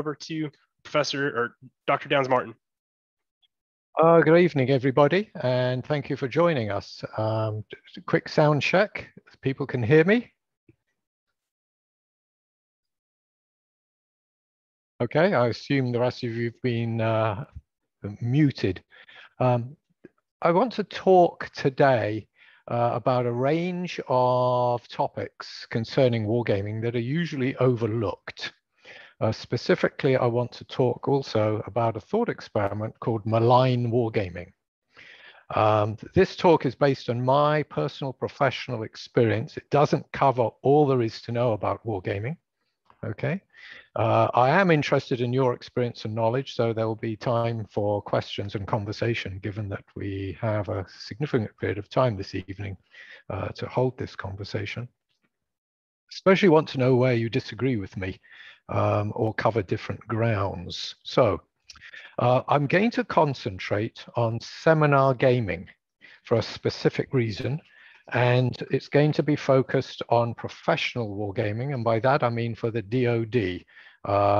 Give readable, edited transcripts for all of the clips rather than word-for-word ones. over to Professor or Dr. Downs Martin. Good evening, everybody, and thank you for joining us. Just a quick sound check if people can hear me. Okay, I assume the rest of you have been muted. I want to talk today about a range of topics concerning wargaming that are usually overlooked. Specifically, I want to talk also about a thought experiment called Malign Wargaming. This talk is based on my personal professional experience. It doesn't cover all there is to know about wargaming. Okay, I am interested in your experience and knowledge, so there will be time for questions and conversation, given that we have a significant period of time this evening to hold this conversation. Especially want to know where you disagree with me or cover different grounds. So I'm going to concentrate on seminar gaming for a specific reason. And it's going to be focused on professional wargaming. And by that, I mean for the DOD.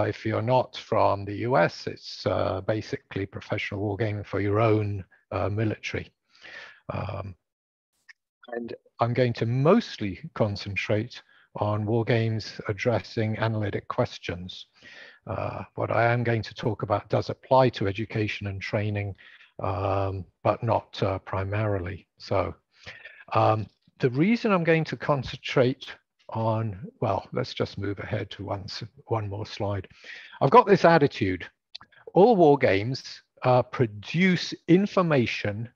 If you're not from the US, it's basically professional wargaming for your own military. And I'm going to mostly concentrate on wargames addressing analytic questions. What I am going to talk about does apply to education and training, but not primarily so. The reason I'm going to concentrate on, well, let's just move ahead to one more slide. I've got this attitude. All war games produce information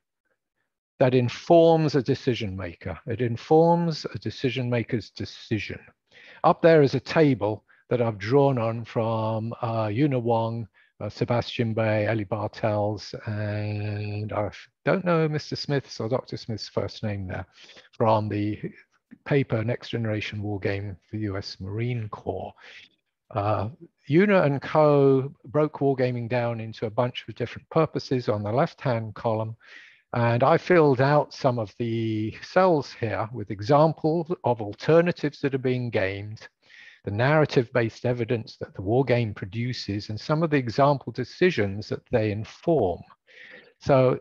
that informs a decision maker. It informs a decision maker's decision. Up there is a table that I've drawn on from Yuna Wong, Sebastian Bay, Ellie Bartels, and I don't know Mr. Smith's or Dr. Smith's first name there, from the paper Next Generation Wargame for the US Marine Corps. Yuna and co broke wargaming down into a bunch of different purposes on the left-hand column, and I filled out some of the cells here with examples of alternatives that are being gamed, the narrative-based evidence that the war game produces, and some of the example decisions that they inform. So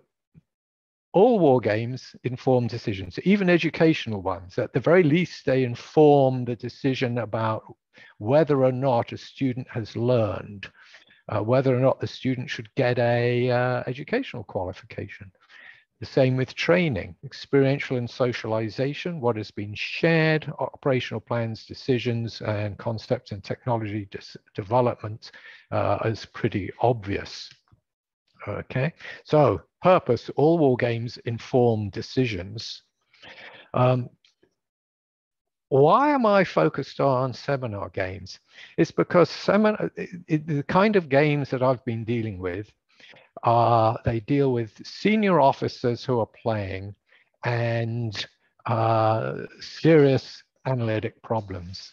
all war games inform decisions, even educational ones. At the very least, they inform the decision about whether or not a student has learned, whether or not the student should get a educational qualification. The same with training, experiential and socialization, what has been shared, operational plans, decisions, and concepts and technology development is pretty obvious. Okay, so purpose, all war games inform decisions. Why am I focused on seminar games? It's because the kind of games that I've been dealing with, they deal with senior officers who are playing and serious analytic problems.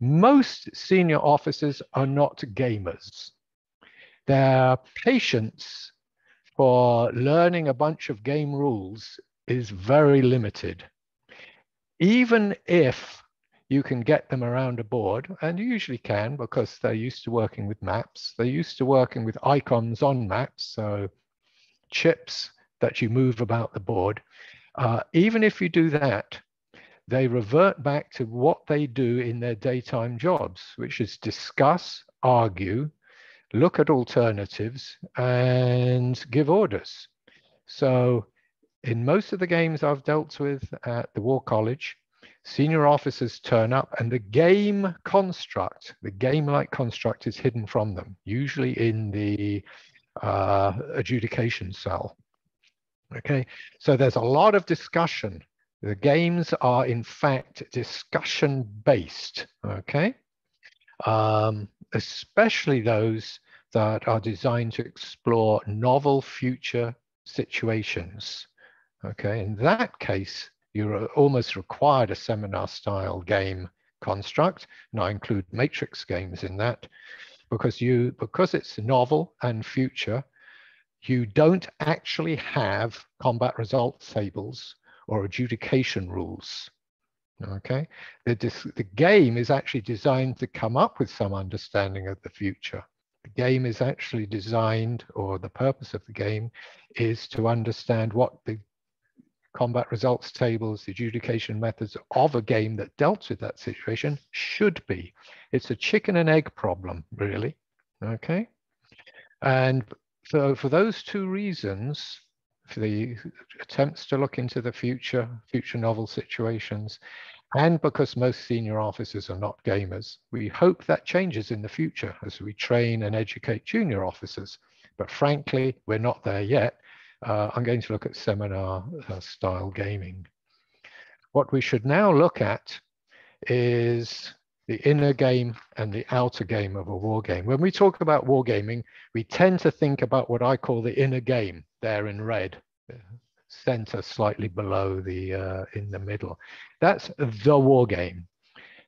Most senior officers are not gamers. Their patience for learning a bunch of game rules is very limited. Even if you can get them around a board, and you usually can because they're used to working with maps. They're used to working with icons on maps, so chips that you move about the board. Even if you do that, they revert back to what they do in their daytime jobs, which is discuss, argue, look at alternatives, and give orders. So in most of the games I've dealt with at the War College, senior officers turn up and the game construct, the game-like construct is hidden from them, usually in the adjudication cell. Okay, so there's a lot of discussion. The games are in fact discussion-based, okay? Especially those that are designed to explore novel future situations. Okay, in that case, you're almost required a seminar-style game construct, and I include matrix games in that, because it's novel and future, you don't actually have combat results tables or adjudication rules. Okay, the game is actually designed to come up with some understanding of the future. The game is actually designed, or the purpose of the game is to understand what the combat results tables, the adjudication methods of a game that dealt with that situation should be. It's a chicken and egg problem, really. Okay, and so for those two reasons, for the attempts to look into the future, novel situations, and because most senior officers are not gamers, we hope that changes in the future as we train and educate junior officers. But frankly, we're not there yet. I'm going to look at seminar style gaming. What we should now look at is the inner game and the outer game of a war game. When we talk about wargaming, we tend to think about what I call the inner game, there in red, center slightly below the in the middle. That's the war game.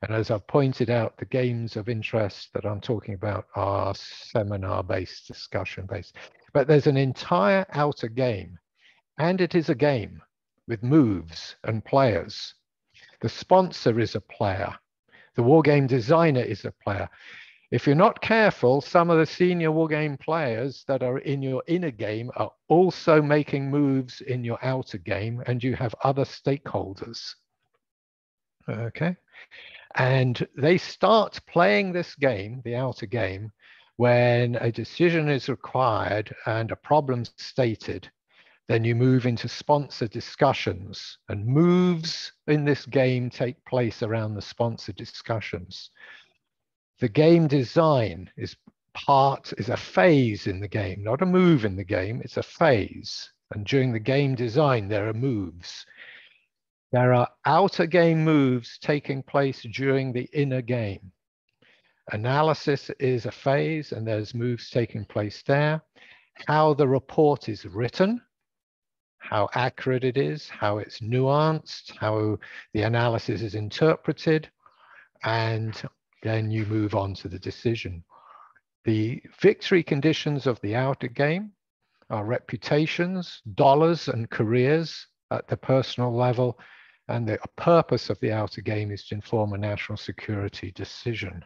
And as I've pointed out, the games of interest that I'm talking about are seminar-based, discussion-based. But there's an entire outer game, and it is a game with moves and players. The sponsor is a player. The wargame designer is a player. If you're not careful, some of the senior wargame players that are in your inner game are also making moves in your outer game, and you have other stakeholders. Okay. And they start playing this game, the outer game, when a decision is required and a problem stated. Then you move into sponsor discussions, and moves in this game take place around the sponsor discussions. The game design is a phase in the game, not a move in the game, it's a phase. And during the game design, there are moves. There are outer game moves taking place during the inner game. Analysis is a phase, and there's moves taking place there. How the report is written, how accurate it is, how it's nuanced, how the analysis is interpreted, and then you move on to the decision. The victory conditions of the outer game are reputations, dollars, and careers at the personal level, and the purpose of the outer game is to inform a national security decision.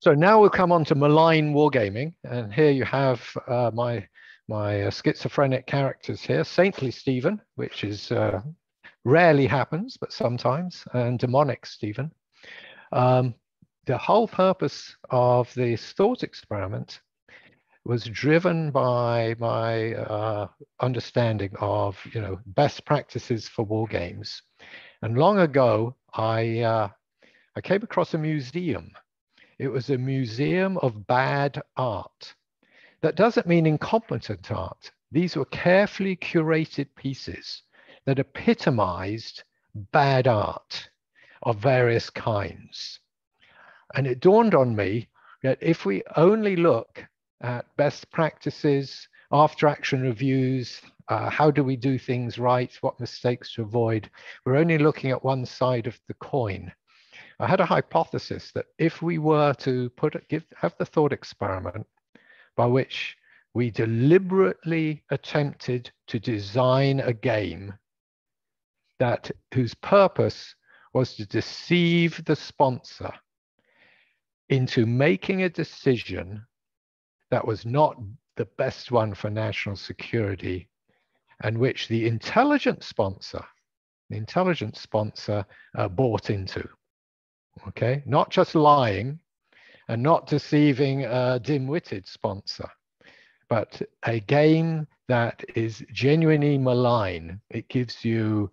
So now we'll come on to malign wargaming, and here you have my schizophrenic characters here. Saintly Stephen, which is rarely happens, but sometimes, and Demonic Stephen. The whole purpose of this thought experiment was driven by my understanding of, you know, best practices for war games. And long ago, I came across a museum. It was a museum of bad art. That doesn't mean incompetent art. These were carefully curated pieces that epitomized bad art of various kinds. And it dawned on me that if we only look at best practices, after action reviews, how do we do things right, what mistakes to avoid, we're only looking at one side of the coin. I had a hypothesis that if we were to have the thought experiment by which we deliberately attempted to design a game that whose purpose was to deceive the sponsor into making a decision that was not the best one for national security, and which the intelligent sponsor, bought into. Okay, not just lying and not deceiving a dim-witted sponsor, but a game that is genuinely malign. It gives you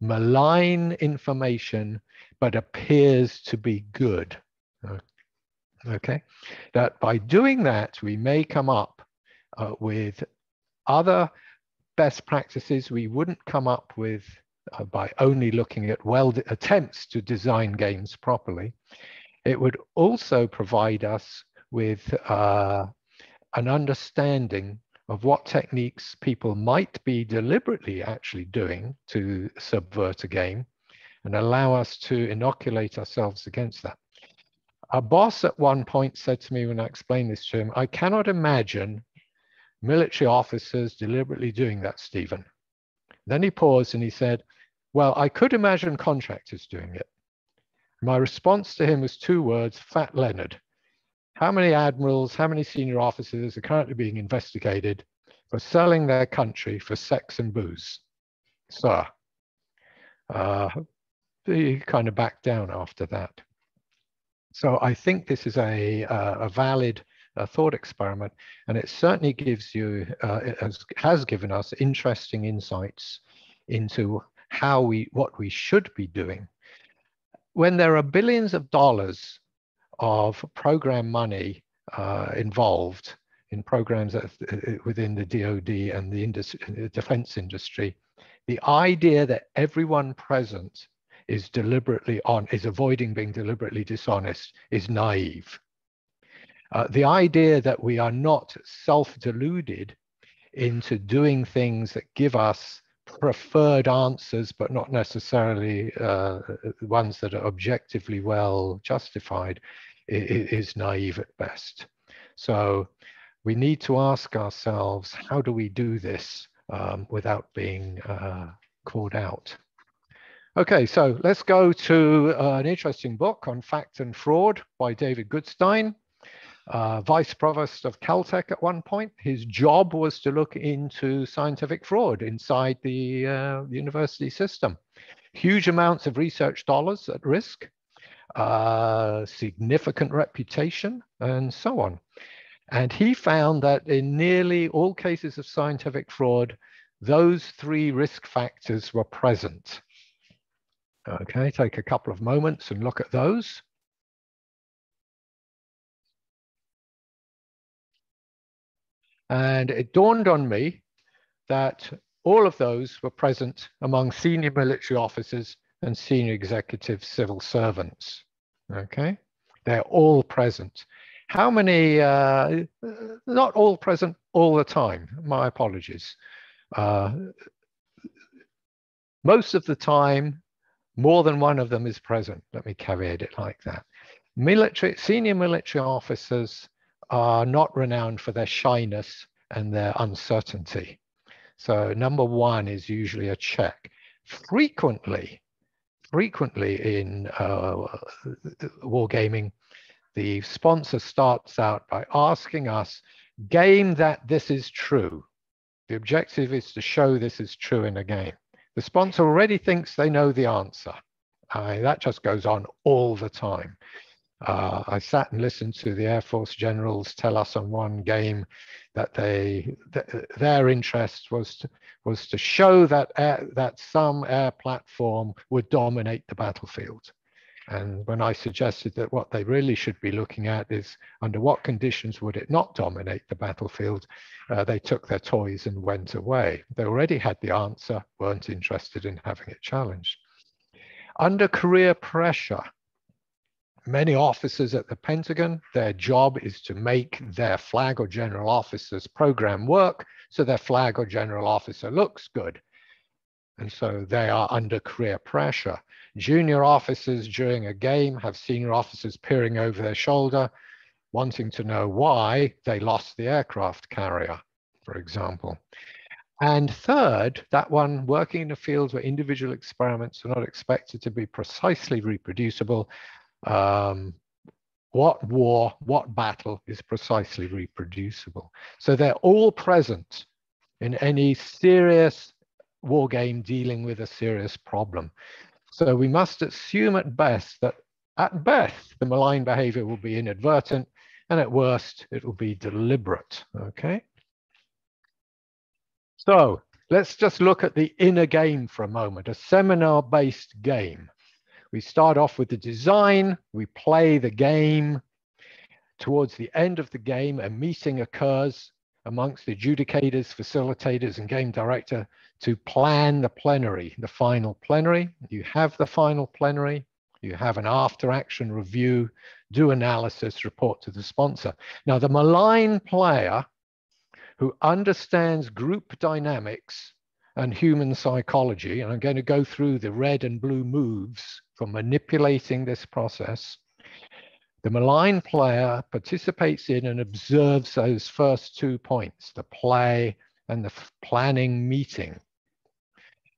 malign information, but appears to be good. Okay, that by doing that, we may come up with other best practices we wouldn't come up with by only looking at attempts to design games properly. It would also provide us with an understanding of what techniques people might be deliberately actually doing to subvert a game, and allow us to inoculate ourselves against that. A boss at one point said to me when I explained this to him, "I cannot imagine military officers deliberately doing that, Stephen. Then he paused and he said, well, I could imagine contractors doing it. My response to him was two words, Fat Leonard. How many admirals, how many senior officers are currently being investigated for selling their country for sex and booze? Sir, he kind of backed down after that. So I think this is a valid thought experiment, and it certainly gives you, has given us interesting insights into how what we should be doing. When there are billions of dollars of program money involved in programs within the DoD and the defense industry, the idea that everyone present is deliberately is avoiding being deliberately dishonest is naive. The idea that we are not self-deluded into doing things that give us preferred answers, but not necessarily ones that are objectively well justified, is naive at best. So we need to ask ourselves, how do we do this without being called out? Okay, so let's go to an interesting book on fact and fraud by David Goodstein, Vice Provost of Caltech at one point. His job was to look into scientific fraud inside the university system. Huge amounts of research dollars at risk, significant reputation, and so on. And he found that in nearly all cases of scientific fraud, those three risk factors were present. Okay, take a couple of moments and look at those. And it dawned on me that all of those were present among senior military officers and senior executive civil servants. Okay, they're all present. How many, not all present all the time, my apologies. Most of the time, more than one of them is present. Let me caveat it like that. Senior military officers are not renowned for their shyness and their uncertainty. So number one is usually a check. Frequently in wargaming, the sponsor starts out by asking us, game that this is true. The objective is to show this is true in a game. The sponsor already thinks they know the answer. That just goes on all the time. I sat and listened to the Air Force generals tell us on one game that their interest was to show that some air platform would dominate the battlefield. And when I suggested that what they really should be looking at is under what conditions would it not dominate the battlefield, they took their toys and went away. They already had the answer, weren't interested in having it challenged. Under career pressure, many officers at the Pentagon, their job is to make their flag or general officer's program work so their flag or general officer looks good. And so they are under career pressure. Junior officers during a game have senior officers peering over their shoulder, wanting to know why they lost the aircraft carrier, for example. And third, that one, working in a field where individual experiments are not expected to be precisely reproducible. What war, what battle is precisely reproducible? So they're all present in any serious war game dealing with a serious problem. So we must assume at best that the malign behavior will be inadvertent, and at worst it will be deliberate. Okay, so let's just look at the inner game for a moment, a seminar-based game. We start off with the design, we play the game. Towards the end of the game, a meeting occurs amongst the adjudicators, facilitators, and game director to plan the plenary, the final plenary. You have the final plenary, you have an after-action review, do analysis, report to the sponsor. Now, the malign player who understands group dynamics and human psychology, and I'm going to go through the red and blue moves for manipulating this process. The malign player participates in and observes those first 2 points, the play and the planning meeting.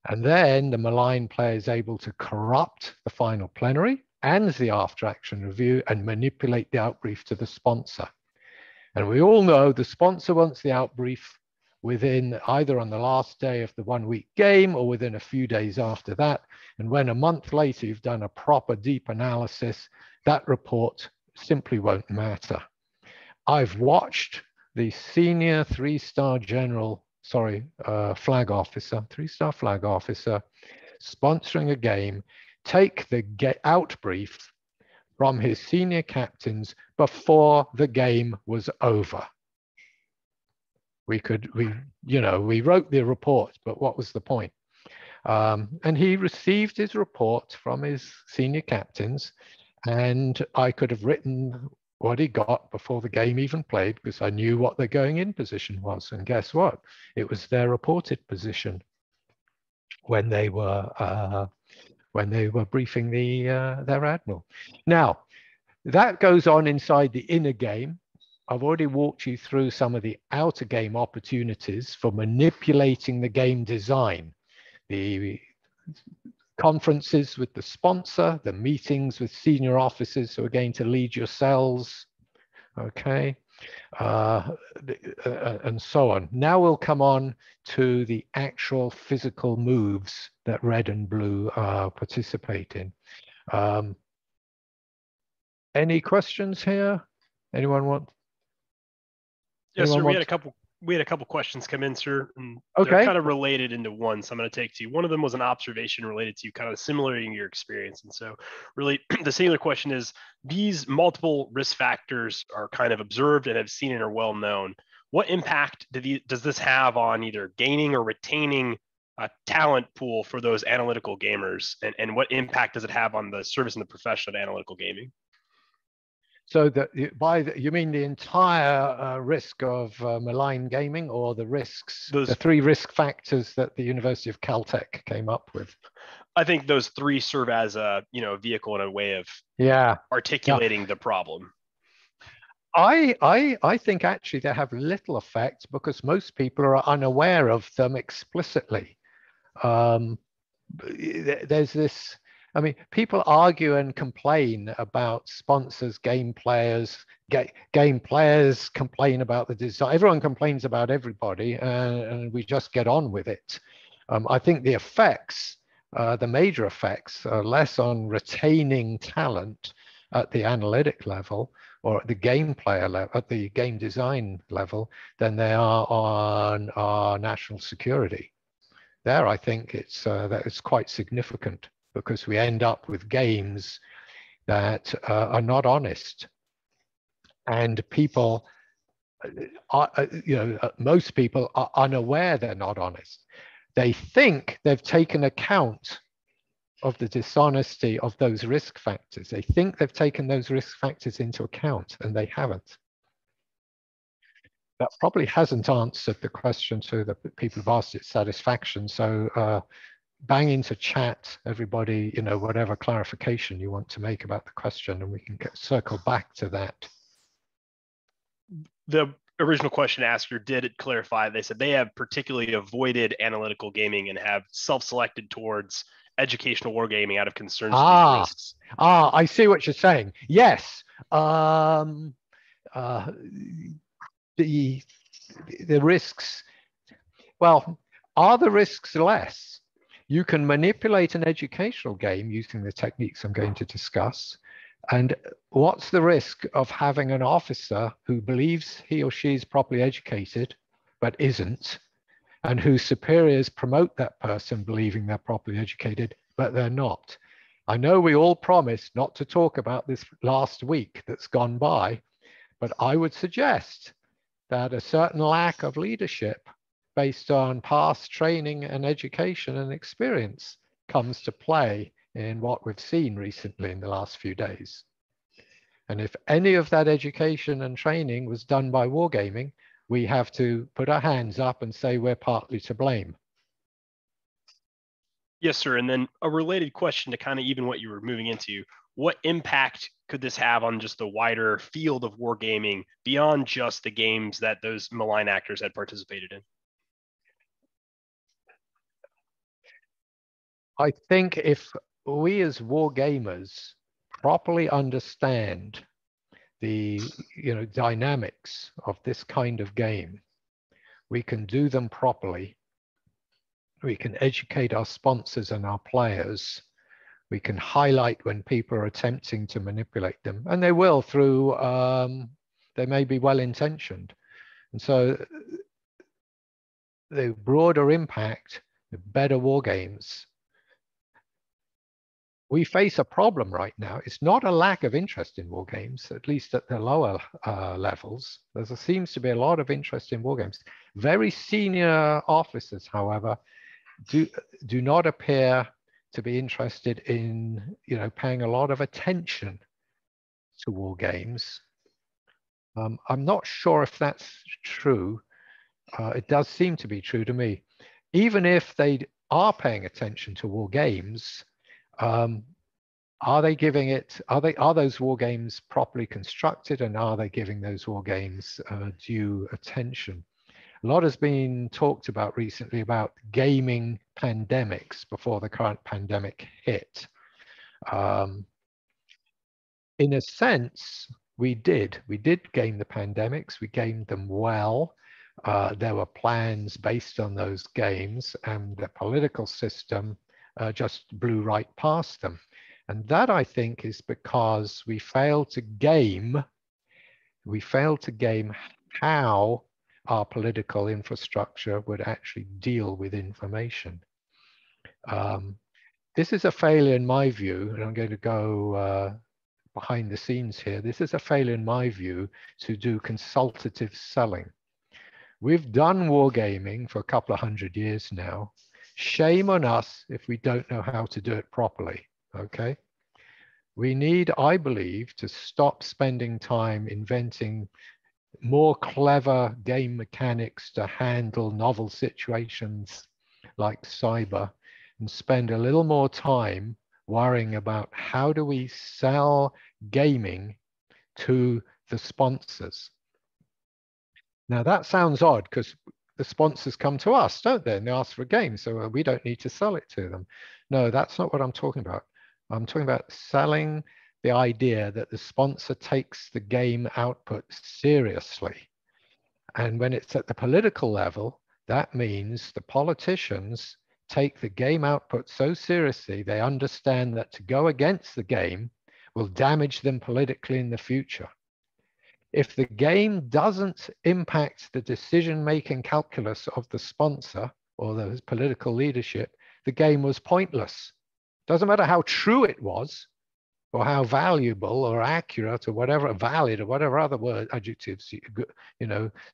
And then the malign player is able to corrupt the final plenary and the after action review and manipulate the outbrief to the sponsor. And we all know the sponsor wants the outbrief within either on the last day of the 1 week game or within a few days after that. And when a month later you've done a proper deep analysis, that report simply won't matter. I've watched the senior three-star flag officer sponsoring a game, take the out brief from his senior captains before the game was over. We wrote the report, but what was the point? And he received his report from his senior captains, and I could have written what he got before the game even played, because I knew what their going in position was. And guess what? It was their reported position when they were briefing their admiral. Now, that goes on inside the inner game. I've already walked you through some of the outer game opportunities for manipulating the game design. The conferences with the sponsor, the meetings with senior officers who are going to lead your cells, okay, and so on. Now we'll come on to the actual physical moves that red and blue participate in. Any questions here? Anyone want? Yes, sir. We had a couple questions come in, sir. And okay. They're kind of related into one, so I'm going to take to you. One of them was an observation related to kind of simulating your experience. And so really the singular question is, these multiple risk factors are kind of observed and have seen and are well known. What impact does this have on either gaining or retaining a talent pool for those analytical gamers? And what impact does it have on the service and the profession of analytical gaming? So you mean the entire risk of malign gaming, or the risks, the three risk factors that the University of Caltech came up with? I think those three serve as a vehicle and a way of articulating the problem. I think actually they have little effect because most people are unaware of them explicitly. There's this. I mean, people argue and complain about sponsors, game players. Game players complain about the design. Everyone complains about everybody, and we just get on with it. I think the effects, the major effects, are less on retaining talent at the analytic level or at the game player level, at the game design level, than they are on our national security. There, I think it's quite significant, because we end up with games that are not honest. And people, most people are unaware they're not honest. They think they've taken account of the dishonesty of those risk factors. They think they've taken those risk factors into account, and they haven't. That probably hasn't answered the question to the people who've asked it satisfaction. So, bang into chat, everybody, whatever clarification you want to make about the question, and we can circle back to that. The original question asker did it clarify. They said they have particularly avoided analytical gaming and have self-selected towards educational wargaming out of concerns. I see what you're saying. Yes. The risks, well, are the risks less? You can manipulate an educational game using the techniques I'm going to discuss. And what's the risk of having an officer who believes he or she is properly educated, but isn't, and whose superiors promote that person believing they're properly educated, but they're not? I know we all promised not to talk about this last week that's gone by, but I would suggest that a certain lack of leadership based on past training and education and experience comes to play in what we've seen recently in the last few days. And if any of that education and training was done by wargaming, we have to put our hands up and say we're partly to blame. Yes, sir. And then a related question to kind of even what you were moving into, what impact could this have on just the wider field of wargaming beyond just the games that those malign actors had participated in? I think if we as war gamers properly understand the dynamics of this kind of game, we can do them properly. We can educate our sponsors and our players. We can highlight when people are attempting to manipulate them, and they will through, they may be well-intentioned. And so the broader impact, the better war games. We face a problem right now. It's not a lack of interest in war games, at least at the lower levels. There seems to be a lot of interest in war games. Very senior officers, however, do not appear to be interested in paying a lot of attention to war games. I'm not sure if that's true. It does seem to be true to me. Even if they are paying attention to war games, are they giving it? Are those war games properly constructed, and are they giving those war games due attention? A lot has been talked about recently about gaming pandemics before the current pandemic hit. In a sense, we did game the pandemics. We gamed them well. There were plans based on those games, and the political system just blew right past them. And that, I think, is because we failed to game how our political infrastructure would actually deal with information. This is a failure in my view, and I'm going to go behind the scenes here. This is a failure in my view to do consultative selling. We've done wargaming for a couple of hundred years now. Shame on us if we don't know how to do it properly, okay? We need, I believe, to stop spending time inventing more clever game mechanics to handle novel situations like cyber, and spend a little more time worrying about how do we sell gaming to the sponsors. Now that sounds odd because the sponsors come to us, don't they? And they ask for a game, so we don't need to sell it to them. No, that's not what I'm talking about. I'm talking about selling the idea that the sponsor takes the game output seriously. And when it's at the political level, that means the politicians take the game output so seriously, they understand that to go against the game will damage them politically in the future. If the game doesn't impact the decision-making calculus of the sponsor or the political leadership, the game was pointless. Doesn't matter how true it was, or how valuable or accurate or whatever, valid or whatever other word, adjectives,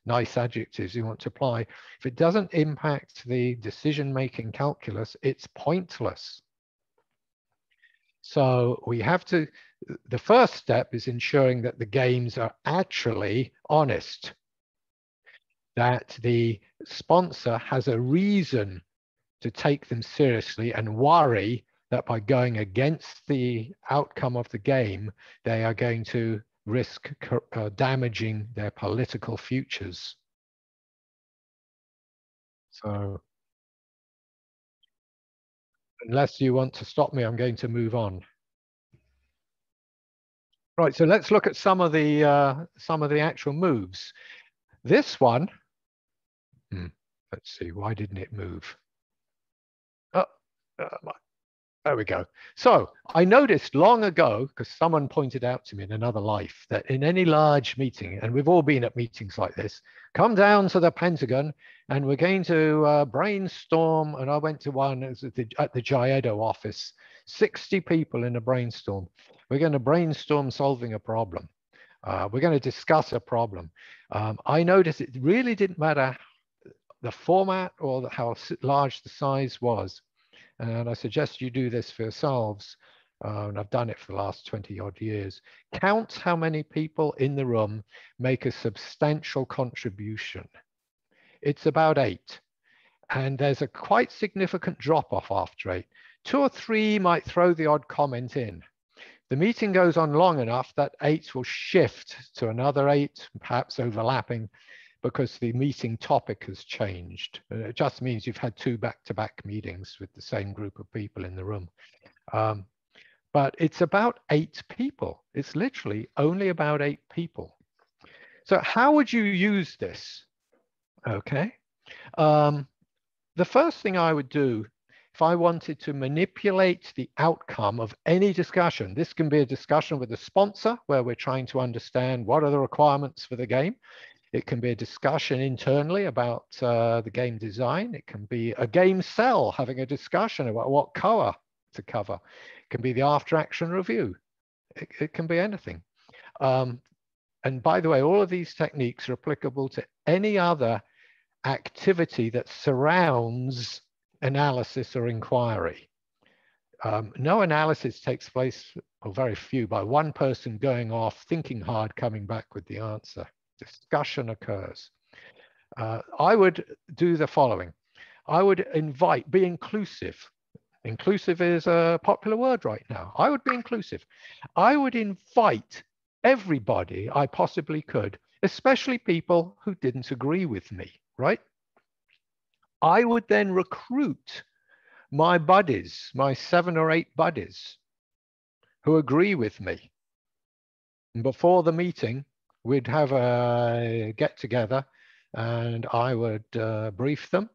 nice adjectives you want to apply. If it doesn't impact the decision-making calculus, it's pointless. So we have to, the first step is ensuring that the games are actually honest, that the sponsor has a reason to take them seriously and worry that by going against the outcome of the game, they are going to risk damaging their political futures. So, unless you want to stop me, I'm going to move on. Right, so let's look at some of the actual moves. This one, let's see, why didn't it move? Oh, there we go. So I noticed long ago, because someone pointed out to me in another life, that in any large meeting, and we've all been at meetings like this, come down to the Pentagon and we're going to brainstorm. And I went to one at the JIEDO office, 60 people in a brainstorm. We're going to brainstorm solving a problem. We're going to discuss a problem. I noticed it really didn't matter the format or how large the size was. And I suggest you do this for yourselves, and I've done it for the last 20-odd years. Count how many people in the room make a substantial contribution. It's about 8, and there's a quite significant drop-off after 8. 2 or 3 might throw the odd comment in. The meeting goes on long enough that 8 will shift to another 8, perhaps overlapping, because the meeting topic has changed. It just means you've had two back-to-back meetings with the same group of people in the room. But it's about 8 people. It's literally only about 8 people. So how would you use this? Okay. The first thing I would do if I wanted to manipulate the outcome of any discussion, this can be a discussion with a sponsor where we're trying to understand what are the requirements for the game. It can be a discussion internally about the game design. It can be a game cell having a discussion about what COA to cover. It can be the after action review. It can be anything. And by the way, all of these techniques are applicable to any other activity that surrounds analysis or inquiry. No analysis takes place, or very few, by one person going off, thinking hard, coming back with the answer. Discussion occurs. I would do the following. I would invite, be inclusive. Inclusive is a popular word right now. I would be inclusive. I would invite everybody I possibly could, especially people who didn't agree with me, right? I would then recruit my buddies, my 7 or 8 buddies who agree with me. And before the meeting, we'd have a get together and I would brief them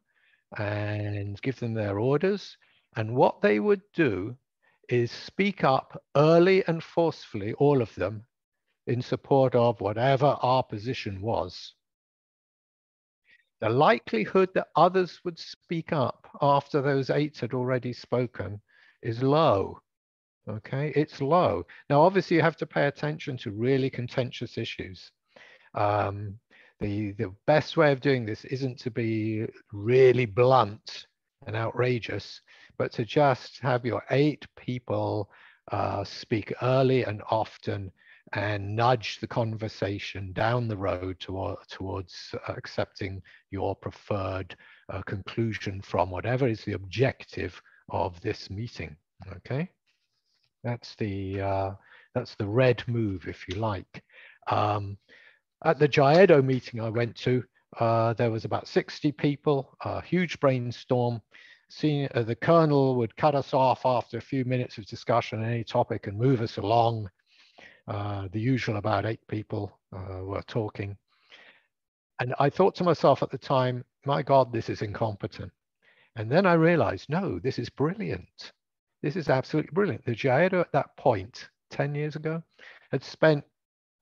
and give them their orders. And what they would do is speak up early and forcefully, all of them, in support of whatever our position was. The likelihood that others would speak up after those 8 had already spoken is low, okay? It's low. Now, obviously, you have to pay attention to really contentious issues. The best way of doing this isn't to be really blunt and outrageous, but to just have your 8 people speak early and often and nudge the conversation down the road towards accepting your preferred conclusion from whatever is the objective of this meeting, okay? That's the red move, if you like. At the JIEDO meeting I went to, there was about 60 people, a huge brainstorm. The colonel would cut us off after a few minutes of discussion on any topic and move us along. The usual about 8 people were talking. And I thought to myself at the time, my God, this is incompetent. And then I realized, no, this is brilliant. This is absolutely brilliant. The JIEDO at that point, 10 years ago, had spent,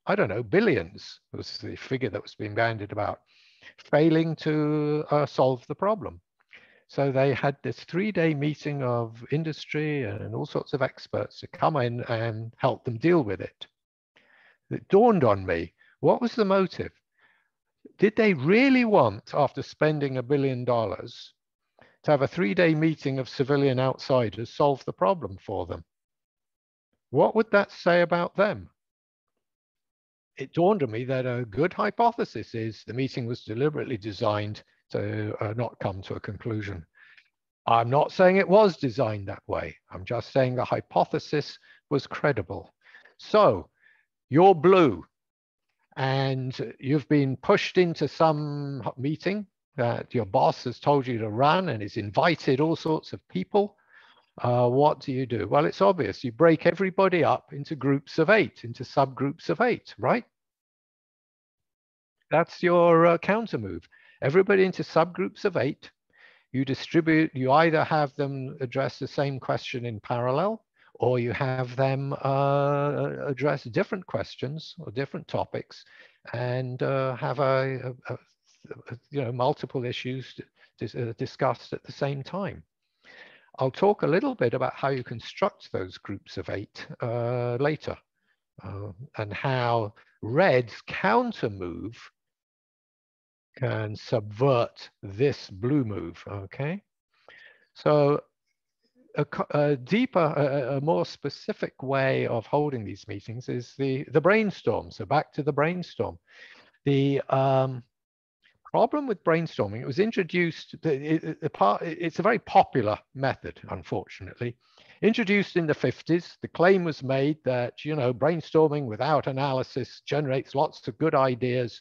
I don't know, billions, was the figure that was being bandied about, failing to solve the problem. So they had this 3-day meeting of industry and all sorts of experts to come in and help them deal with it. It dawned on me, what was the motive? Did they really want, after spending $1 billion, to have a 3-day meeting of civilian outsiders solve the problem for them? What would that say about them? It dawned on me that a good hypothesis is the meeting was deliberately designed to not come to a conclusion. I'm not saying it was designed that way. I'm just saying the hypothesis was credible. So you're blue and you've been pushed into some meeting that your boss has told you to run and has invited all sorts of people. What do? Well, it's obvious. You break everybody up into groups of 8, into subgroups of 8, right? That's your counter move. Everybody into subgroups of 8, you distribute, you either have them address the same question in parallel, or you have them address different questions or different topics and have multiple issues discussed at the same time. I'll talk a little bit about how you construct those groups of 8 later and how red's counter move can subvert this blue move, okay? So a more specific way of holding these meetings is the brainstorm. So back to the brainstorm. The problem with brainstorming, it was introduced, it's a very popular method, unfortunately. Introduced in the 50s, the claim was made that, brainstorming without analysis generates lots of good ideas.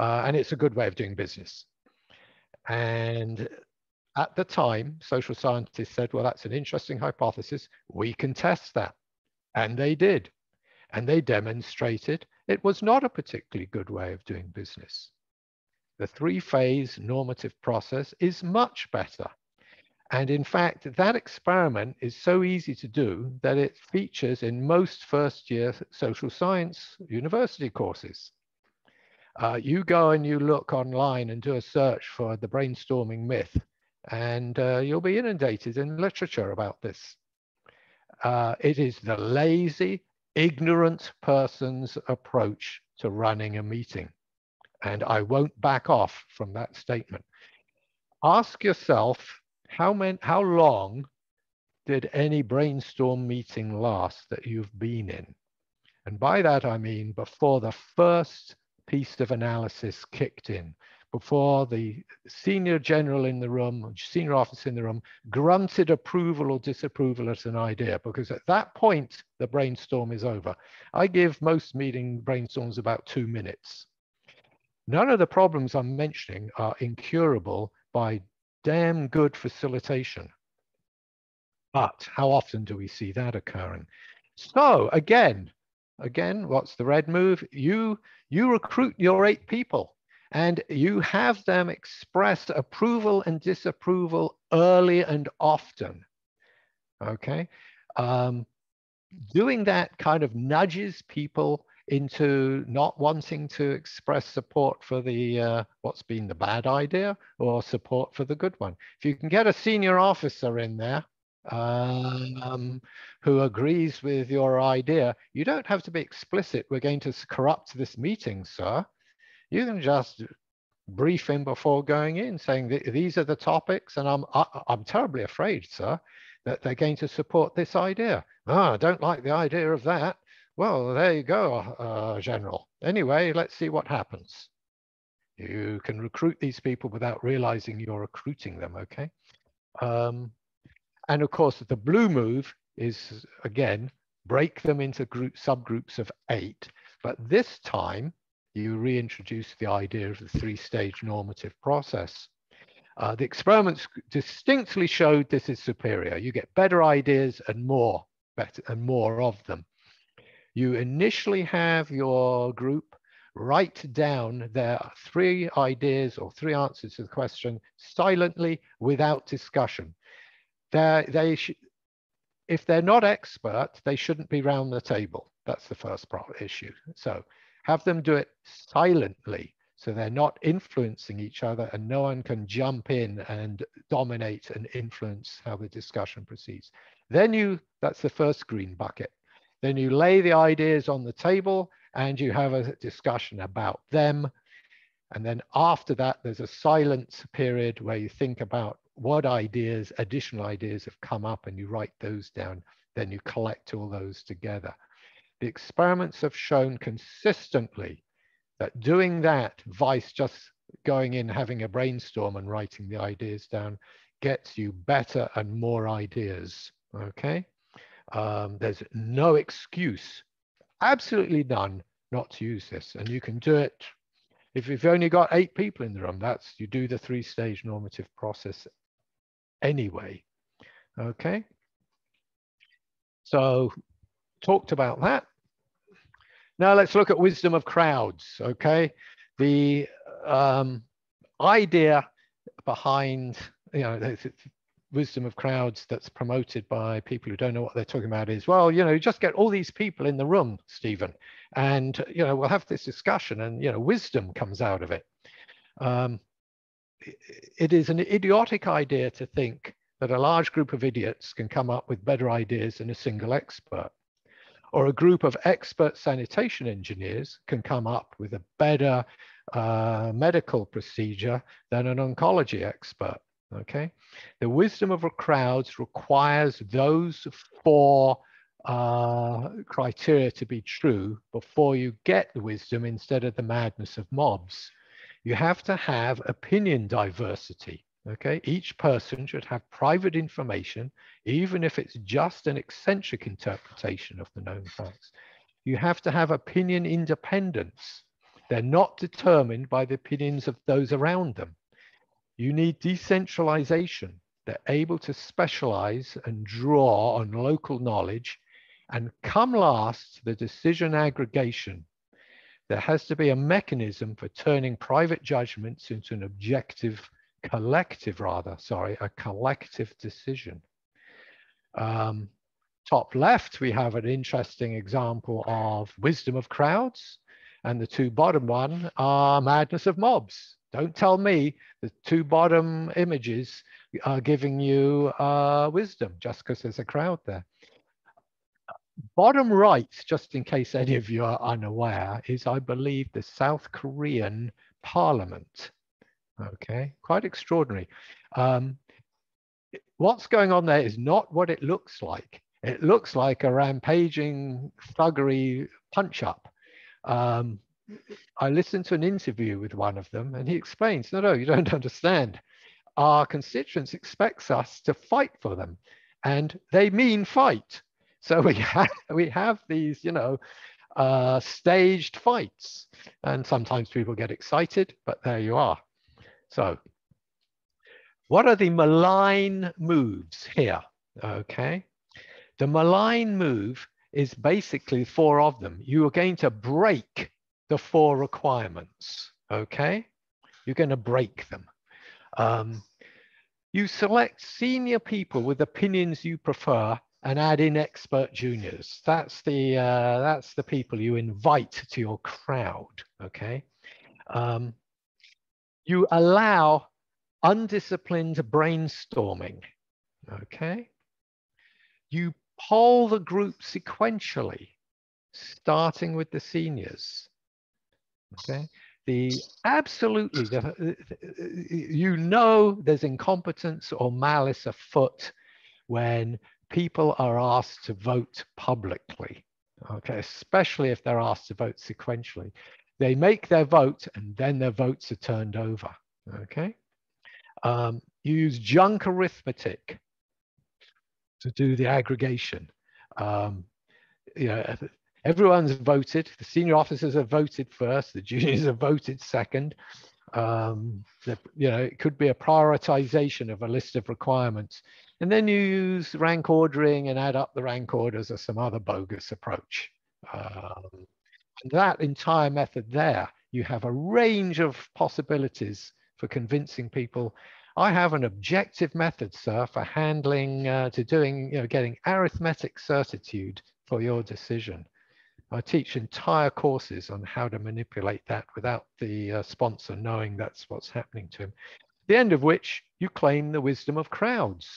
and it's a good way of doing business. And at the time, social scientists said, well, that's an interesting hypothesis. We can test that. And they did. And they demonstrated it was not a particularly good way of doing business. The three-phase normative process is much better. And in fact, that experiment is so easy to do that it features in most first-year social science university courses. You go and you look online and do a search for the brainstorming myth, and you'll be inundated in literature about this. It is the lazy, ignorant person's approach to running a meeting. And I won't back off from that statement. Ask yourself, how long did any brainstorm meeting last that you've been in? And by that, I mean before the first piece of analysis kicked in, before the senior general in the room, senior officer in the room, grunted approval or disapproval at an idea, because at that point, the brainstorm is over. I give most meeting brainstorms about 2 minutes. None of the problems I'm mentioning are incurable by damn good facilitation. But how often do we see that occurring? So again, what's the red move? You recruit your 8 people and you have them express approval and disapproval early and often, okay? Doing that kind of nudges people into not wanting to express support for the what's been the bad idea or support for the good one. If you can get a senior officer in there who agrees with your idea, you don't have to be explicit, we're going to corrupt this meeting, sir. You can just brief him before going in, saying that these are the topics, and I'm terribly afraid, sir, that they're going to support this idea. Oh, I don't like the idea of that. Well, there you go, General. Anyway, let's see what happens. You can recruit these people without realizing you're recruiting them, okay? And of course, the blue move is, again, break them into subgroups of 8. But this time, you reintroduce the idea of the 3-stage normative process. The experiments distinctly showed this is superior. You get better ideas and more of them. You initially have your group write down their 3 ideas or 3 answers to the question silently without discussion. If they're not expert, they shouldn't be round the table. That's the first issue. So have them do it silently so they're not influencing each other and no one can jump in and dominate and influence how the discussion proceeds. Then that's the first green bucket. Then you lay the ideas on the table and you have a discussion about them. And then after that, there's a silence period where you think about what ideas, additional ideas have come up and you write those down. Then you collect all those together. The experiments have shown consistently that doing that, vice just going in, having a brainstorm and writing the ideas down, gets you better and more ideas, okay? There's no excuse, absolutely none, not to use this. And you can do it if you've only got 8 people in the room. You do the 3-stage normative process anyway. Okay. So talked about that. Now let's look at wisdom of crowds. Okay. The idea behind, you know, wisdom of crowds that's promoted by people who don't know what they're talking about is, well, you know, just get all these people in the room, Stephen, and, you know, we'll have this discussion and, you know, wisdom comes out of it. It is an idiotic idea to think that a large group of idiots can come up with better ideas than a single expert, or a group of expert sanitation engineers can come up with a better medical procedure than an oncology expert. Okay, the wisdom of crowds requires those 4 criteria to be true before you get the wisdom instead of the madness of mobs. You have to have opinion diversity. Okay, each person should have private information, even if it's just an eccentric interpretation of the known facts. You have to have opinion independence. They're not determined by the opinions of those around them. You need decentralization. They're able to specialize and draw on local knowledge. And come last, the decision aggregation. There has to be a mechanism for turning private judgments into an collective decision. Top left, we have an interesting example of wisdom of crowds, and the two bottom one are madness of mobs. Don't tell me the two bottom images are giving you wisdom just because there's a crowd there. Bottom right, just in case any of you are unaware, is, I believe, the South Korean parliament. Okay, quite extraordinary. What's going on there is not what it looks like. It looks like a rampaging, thuggery punch-up. I listened to an interview with one of them, and he explains, no, you don't understand. Our constituents expects us to fight for them, and they mean fight. So we have these, staged fights, and sometimes people get excited, but there you are. So what are the malign moves here? Okay, the malign move is basically four of them. You are going to break the four requirements. Okay, you're going to break them. You select senior people with opinions you prefer and add in expert juniors. That's the people you invite to your crowd, okay? You allow undisciplined brainstorming, okay? You poll the group sequentially, starting with the seniors, okay? You know there's incompetence or malice afoot when people are asked to vote publicly, okay, especially if they're asked to vote sequentially. They make their vote and then their votes are turned over, okay? You use junk arithmetic to do the aggregation. Everyone's voted, the senior officers have voted first, the juniors have voted second. It could be a prioritization of a list of requirements. And then you use rank ordering and add up the rank orders or some other bogus approach. And that entire method there, you have a range of possibilities for convincing people. I have an objective method, sir, for handling, getting arithmetic certitude for your decision. I teach entire courses on how to manipulate that without the sponsor knowing that's what's happening to him. The end of which you claim the wisdom of crowds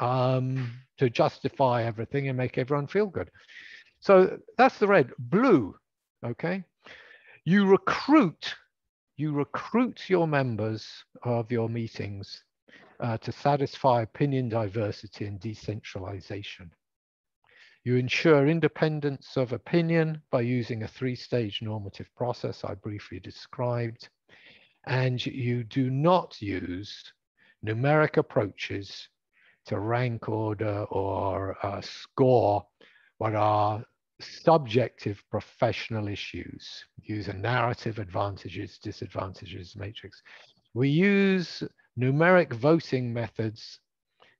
to justify everything and make everyone feel good. So that's the red. Blue, okay? You recruit your members of your meetings to satisfy opinion diversity and decentralization. You ensure independence of opinion by using a three-stage normative process I briefly described. And you do not use numeric approaches to rank order or score what are subjective professional issues. Use a narrative advantages, disadvantages matrix. We use numeric voting methods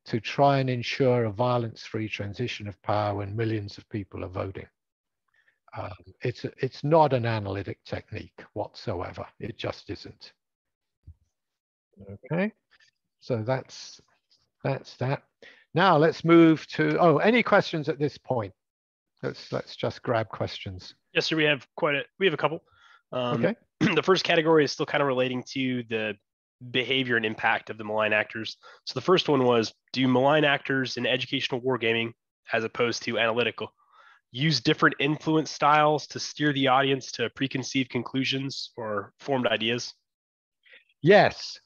to try and ensure a violence-free transition of power when millions of people are voting. It's not an analytic technique whatsoever. It just isn't. Okay, so that's that. Now let's move to, any questions at this point? Let's just grab questions. Yes, sir, we have a couple. Okay. The first category is still kind of relating to the behavior and impact of the malign actors. So the first one was, do malign actors in educational wargaming, as opposed to analytical, use different influence styles to steer the audience to preconceived conclusions or formed ideas? Yes.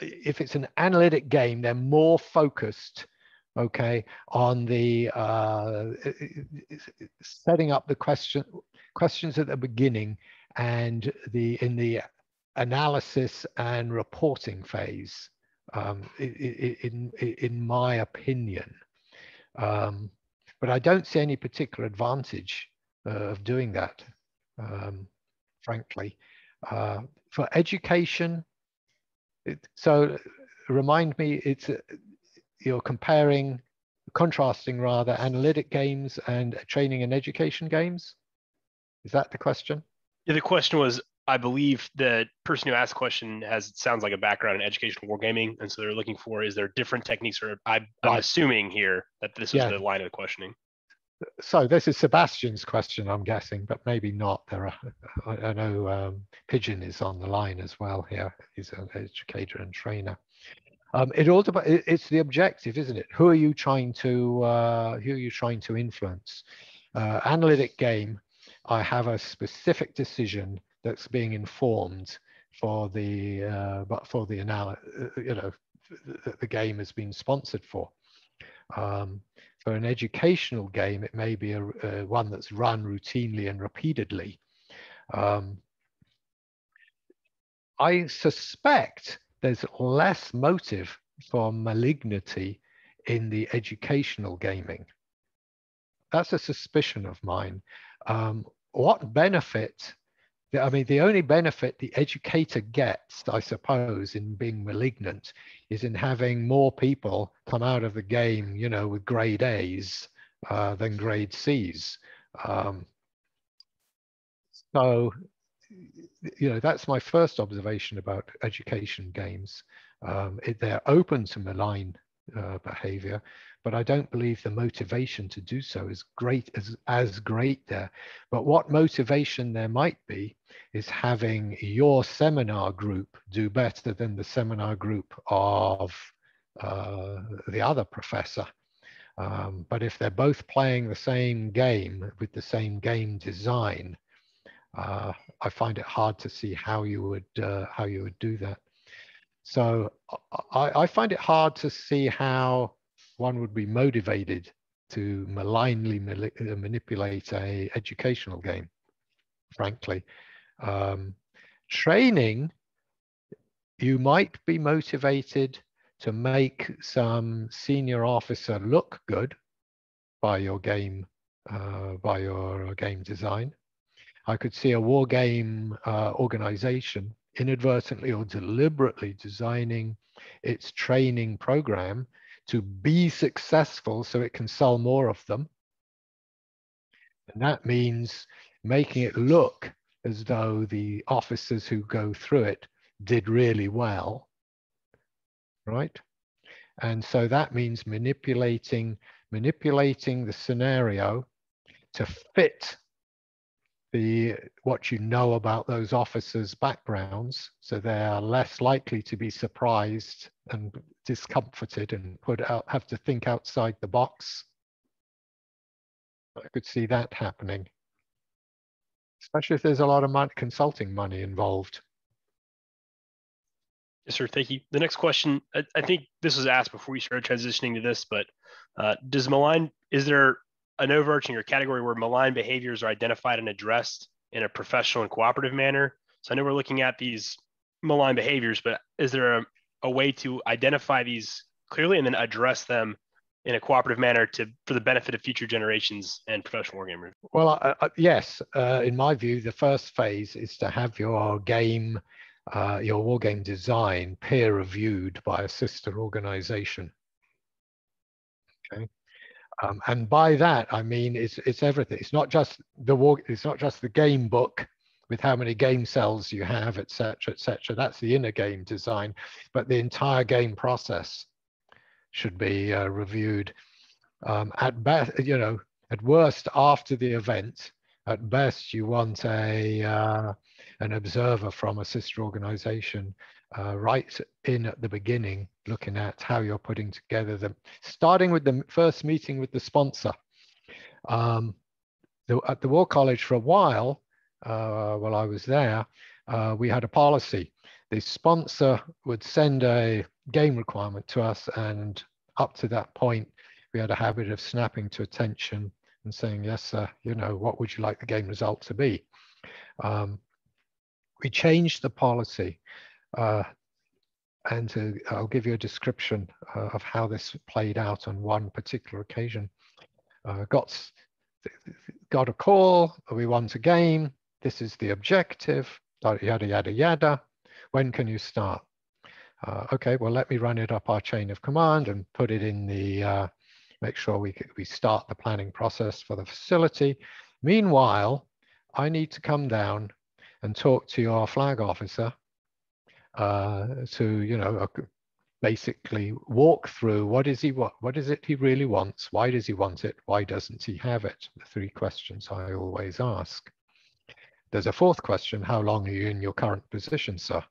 If it's an analytic game, they're more focused, okay, on the setting up the questions at the beginning and in the analysis and reporting phase, in my opinion. But I don't see any particular advantage of doing that. frankly, for education. So remind me, it's you're contrasting analytic games and training and education games. Is that the question? Yeah, the question was, I believe the person who asked the question has, it sounds like, a background in educational wargaming. And so they're looking for, is there different techniques, or I'm assuming here that this is the line of the questioning. So this is Sebastian's question, I'm guessing, but maybe not. I know Pigeon is on the line as well here. He's an educator and trainer. It's the objective, isn't it? Who are you trying to influence? Analytic game, I have a specific decision that's being informed for the the game has been sponsored for. For an educational game, it may be a one that's run routinely and repeatedly. I suspect there's less motive for malignity in the educational gaming. That's a suspicion of mine. What benefit? I mean, the only benefit the educator gets, I suppose, in being malignant is in having more people come out of the game, you know, with grade A's than grade C's. So, you know, that's my first observation about education games. They're open to malign behavior, but I don't believe the motivation to do so is as great there. But what motivation there might be is having your seminar group do better than the seminar group of the other professor. But if they're both playing the same game with the same game design, I find it hard to see how you would do that. So I find it hard to see how one would be motivated to malignly manipulate an educational game, frankly. Training, you might be motivated to make some senior officer look good by your game design. I could see a war game organization inadvertently or deliberately designing its training program to be successful so it can sell more of them. And that means making it look as though the officers who go through it did really well, right? And so that means manipulating the scenario to fit what you know about those officers' backgrounds, so they are less likely to be surprised and discomforted and have to think outside the box. I could see that happening, especially if there's a lot of consulting money involved. Yes, sir. Thank you. The next question, I think this was asked before we started transitioning to this, but is there an overarching or category where malign behaviors are identified and addressed in a professional and cooperative manner? So I know we're looking at these malign behaviors, but is there a way to identify these clearly and then address them in a cooperative manner for the benefit of future generations and professional wargamers? Well, yes. In my view, the first phase is to have your game, your wargame design peer reviewed by a sister organization. Okay. And by that I mean it's everything. It's not just the game book with how many game cells you have, etc., etc. That's the inner game design, but the entire game process should be reviewed. At best, you know, at worst after the event. At best, you want an observer from a sister organization right in at the beginning, looking at how you're putting together them, starting with the first meeting with the sponsor. At the War College for a while I was there, we had a policy. The sponsor would send a game requirement to us, and up to that point, we had a habit of snapping to attention and saying, yes, sir, you know, what would you like the game result to be? We changed the policy, and I'll give you a description of how this played out on one particular occasion. Got a call, we won a game, This is the objective, yada, yada, yada. When can you start? Okay, well, let me run it up our chain of command and put it in the, make sure we start the planning process for the facility. Meanwhile, I need to come down and talk to your flag officer to, you know, basically walk through what is it he really wants? Why does he want it? Why doesn't he have it? The three questions I always ask. There's a fourth question, how long are you in your current position, sir?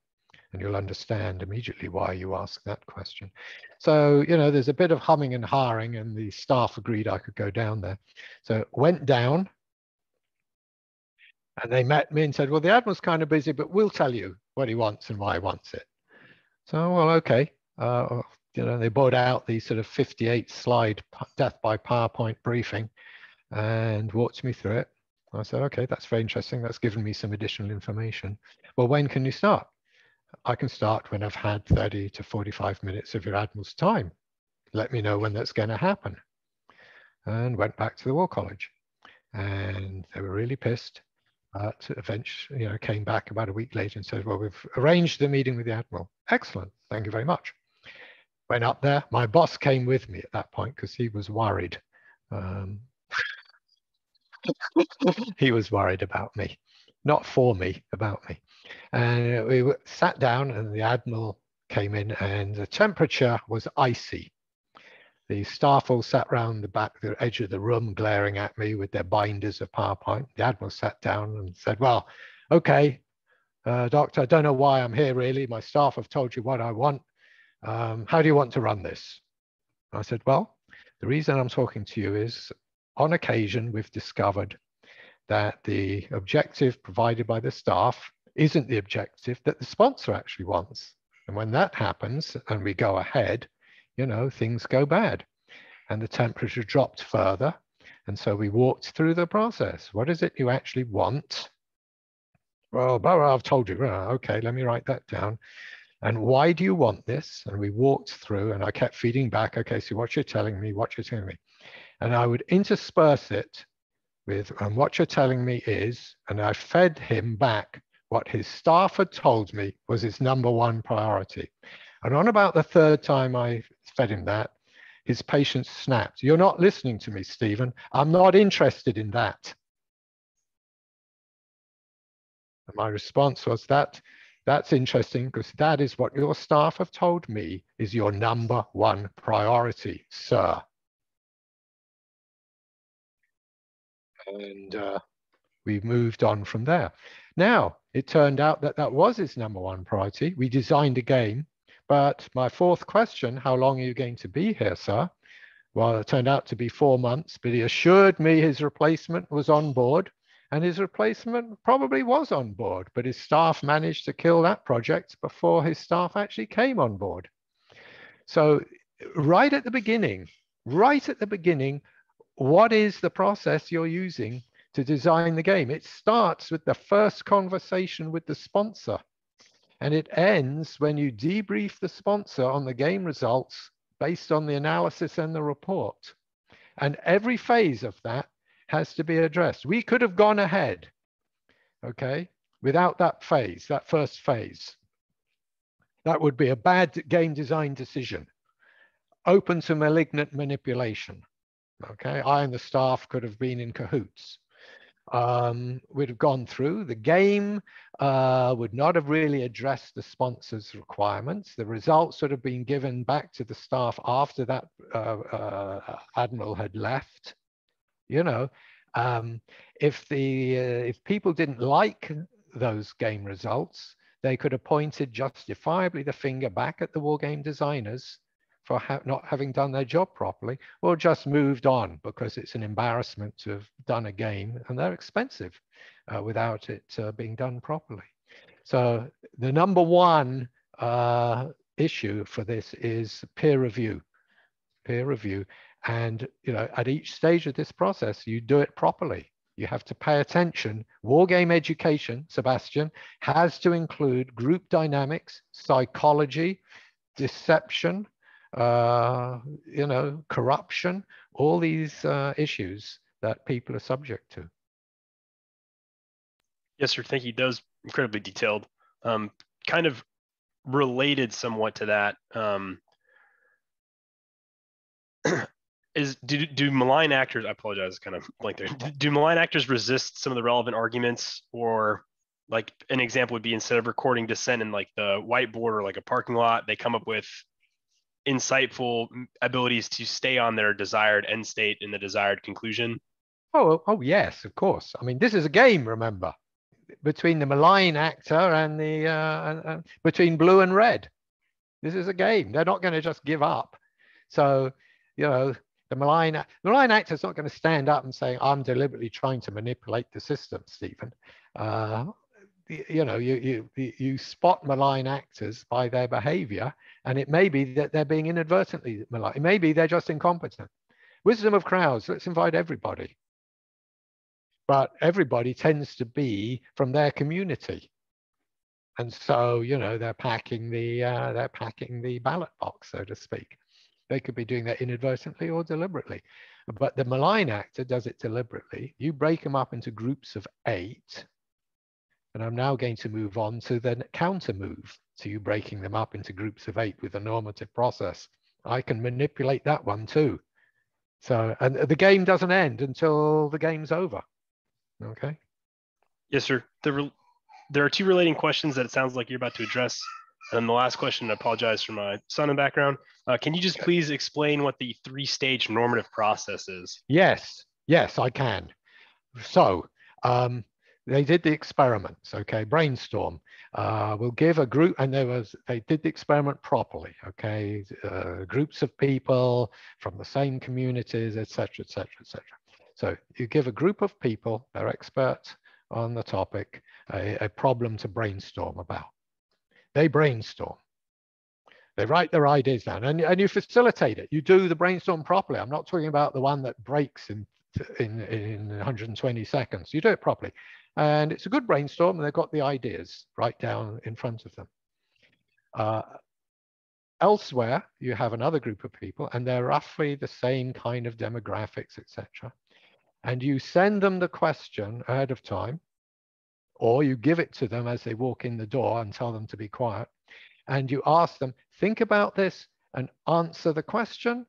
And you'll understand immediately why you ask that question. So, you know, there's a bit of humming and hawing, and the staff agreed I could go down there. So went down and they met me and said, well, the Admiral's kind of busy, but we'll tell you what he wants and why he wants it. So, well, okay. You know, they brought out the sort of 58-slide death by PowerPoint briefing and walked me through it. I said, okay, that's very interesting. That's given me some additional information. Well, when can you start? I can start when I've had 30 to 45 minutes of your Admiral's time. Let me know when that's going to happen. And went back to the War College. And they were really pissed. Eventually, you know, came back about a week later and said, well, we've arranged the meeting with the Admiral. Excellent. Thank you very much. Went up there. My boss came with me at that point because he was worried. He was worried about me. Not for me, about me. And we sat down and the Admiral came in and the temperature was icy. The staff all sat round the back, the edge of the room, glaring at me with their binders of PowerPoint. The Admiral sat down and said, well, okay, Doctor, I don't know why I'm here really. My staff have told you what I want. How do you want to run this? I said, well, the reason I'm talking to you is on occasion we've discovered that the objective provided by the staff isn't the objective that the sponsor actually wants. And when that happens and we go ahead, you know, things go bad. And the temperature dropped further. And so we walked through the process. What is it you actually want? Well, I've told you. Okay, let me write that down. And why do you want this? And we walked through and I kept feeding back. Okay, so what you're telling me, what you're telling me. And I would intersperse it with, and what you're telling me is, and I fed him back what his staff had told me was his #1 priority. And on about the third time I fed him that, his patience snapped. You're not listening to me, Stephen. I'm not interested in that. And my response was that's interesting because that is what your staff have told me is your #1 priority, sir. And we moved on from there. Now, it turned out that that was his #1 priority. We designed a game. But my fourth question, how long are you going to be here, sir? Well, it turned out to be 4 months, but he assured me his replacement was on board, and his replacement probably was on board, but his staff managed to kill that project before his staff actually came on board. So right at the beginning, what is the process you're using to design the game? It starts with the first conversation with the sponsor. And it ends when you debrief the sponsor on the game results based on the analysis and the report. And every phase of that has to be addressed. We could have gone ahead, okay, without that phase, that first phase. That would be a bad game design decision, open to malignant manipulation, okay? I and the staff could have been in cahoots. We'd have gone through. The game would not have really addressed the sponsor's requirements. The results would have been given back to the staff after that Admiral had left. You know, if people didn't like those game results, they could have pointed justifiably the finger back at the wargame designers for not having done their job properly, or just moved on because it's an embarrassment to have done a game and they're expensive without it being done properly. So the #1 issue for this is peer review. And you know, at each stage of this process, you do it properly. You have to pay attention. Wargame education, Sebastian, has to include group dynamics, psychology, deception, you know, corruption, all these issues that people are subject to. Yes, sir. Thank you. That was incredibly detailed. Kind of related somewhat to that, do malign actors, I apologize, kind of blank there. Do malign actors resist some of the relevant arguments? Or like an example would be, instead of recording dissent in like the whiteboard or like a parking lot, they come up with insightful abilities to stay on their desired end state and the desired conclusion? Oh yes, of course. I mean, this is a game, remember, between the malign actor and the between blue and red. This is a game. They're not going to just give up. So, you know, the malign actor is not going to stand up and say, "I'm deliberately trying to manipulate the system, Stephen." You know, you spot malign actors by their behavior, and it may be that they're being inadvertently malign. It may be they're just incompetent. Wisdom of crowds. Let's invite everybody. But everybody tends to be from their community, and so, you know, they're packing the ballot box, so to speak. They could be doing that inadvertently or deliberately, but the malign actor does it deliberately. You break them up into groups of 8, and I'm now going to move on to the counter move to you breaking them up into groups of 8 with a normative process. I can manipulate that one too. So, and the game doesn't end until the game's over. Okay. Yes, sir. There are 2 relating questions that it sounds like you're about to address. And the last question, I apologize for my son in the background. Can you just please explain what the 3-stage normative process is? Yes, I can. So they did the experiments, okay, brainstorm. We'll give a group, and they did the experiment properly, okay, groups of people from the same communities, etc. So you give a group of people, they're experts on the topic, a problem to brainstorm about. They brainstorm. They write their ideas down, and you facilitate it. You do the brainstorm properly. I'm not talking about the one that breaks in 120 seconds. You do it properly. And it's a good brainstorm, and they've got the ideas right down in front of them. Elsewhere, you have another group of people, and they're roughly the same kind of demographics, etc. And you send them the question ahead of time, or you give it to them as they walk in the door and tell them to be quiet. And you ask them, think about this and answer the question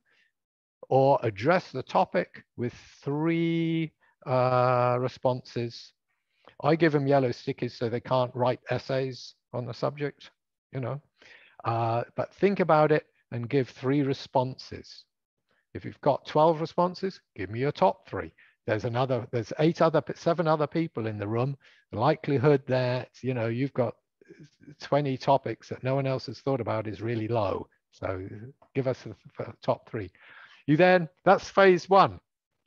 or address the topic with 3 responses. I give them yellow stickies so they can't write essays on the subject, you know. But think about it and give 3 responses. If you've got 12 responses, give me your top 3. There's 7 other people in the room. The likelihood that, you know, you've got 20 topics that no one else has thought about is really low. So give us the top 3. That's phase 1,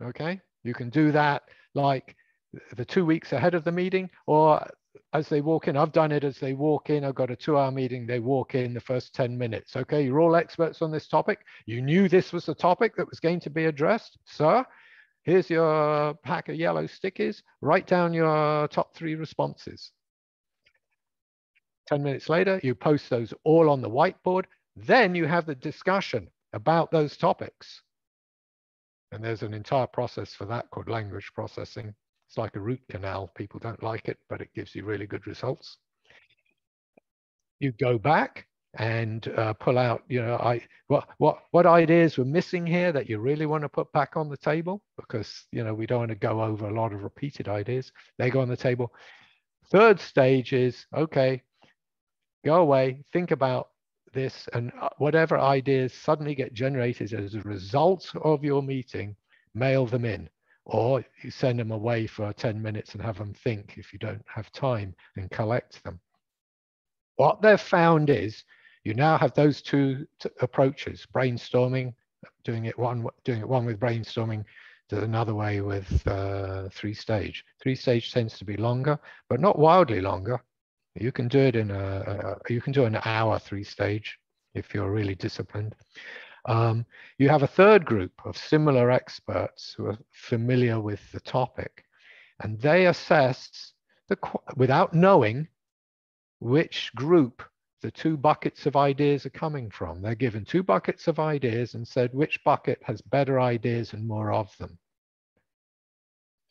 okay? You can do that like the 2 weeks ahead of the meeting or as they walk in. I've done it as they walk in. I've got a 2-hour meeting. They walk in the first 10 minutes. Okay, you're all experts on this topic. You knew this was the topic that was going to be addressed, sir. Here's your pack of yellow stickies. Write down your top 3 responses. 10 minutes later, you post those all on the whiteboard. Then you have the discussion about those topics. And there's an entire process for that called language processing. It's like a root canal. People don't like it, but it gives you really good results. You go back and pull out, you know, what ideas were missing here that you really want to put back on the table, because, you know, we don't want to go over a lot of repeated ideas. They go on the table. 3rd stage is, okay, go away, think about this, and whatever ideas suddenly get generated as a result of your meeting, mail them in, or you send them away for 10 minutes and have them think if you don't have time and collect them. What they've found is, you now have those two approaches: brainstorming, doing it one with brainstorming, to another way with 3-stage. 3-stage tends to be longer, but not wildly longer. You can do it in you can do an hour 3-stage if you're really disciplined. You have a 3rd group of similar experts who are familiar with the topic, and they assess without knowing which group the 2 buckets of ideas are coming from. They're given 2 buckets of ideas and said, which bucket has better ideas and more of them?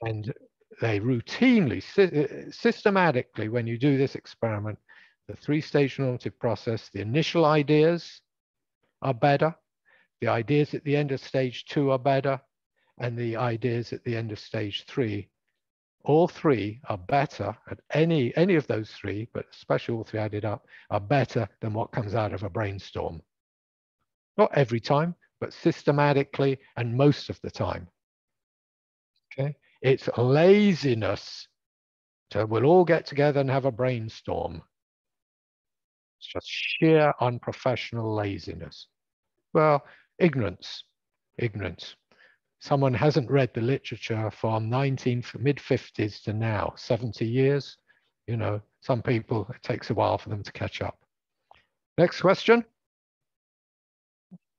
And they routinely, systematically, when you do this experiment, the three-stage normative process, the initial ideas are better, the ideas at the end of stage two are better, and the ideas at the end of stage three. All three are better at any of those three, but especially all three added up, are better than what comes out of a brainstorm. Not every time, but systematically and most of the time. Okay, it's laziness to we'll all get together and have a brainstorm. It's just sheer unprofessional laziness. Well, ignorance, ignorance. Someone hasn't read the literature from mid-50s to now, 70 years. You know, some people, it takes a while for them to catch up. Next question.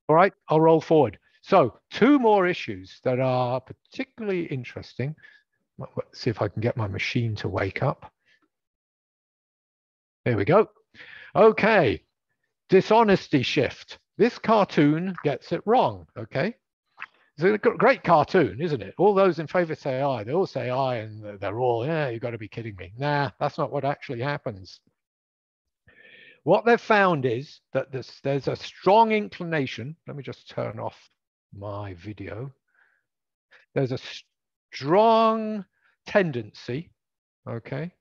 All right, I'll roll forward. So two more issues that are particularly interesting. Let's see if I can get my machine to wake up. There we go. Okay, dishonesty shift. This cartoon gets it wrong, okay? It's a great cartoon, isn't it? All those in favor say aye. They all say aye, and they're all, yeah, you've got to be kidding me. Nah, that's not what actually happens. What they've found is that there's a strong inclination. Let me just turn off my video. There's a strong tendency, okay,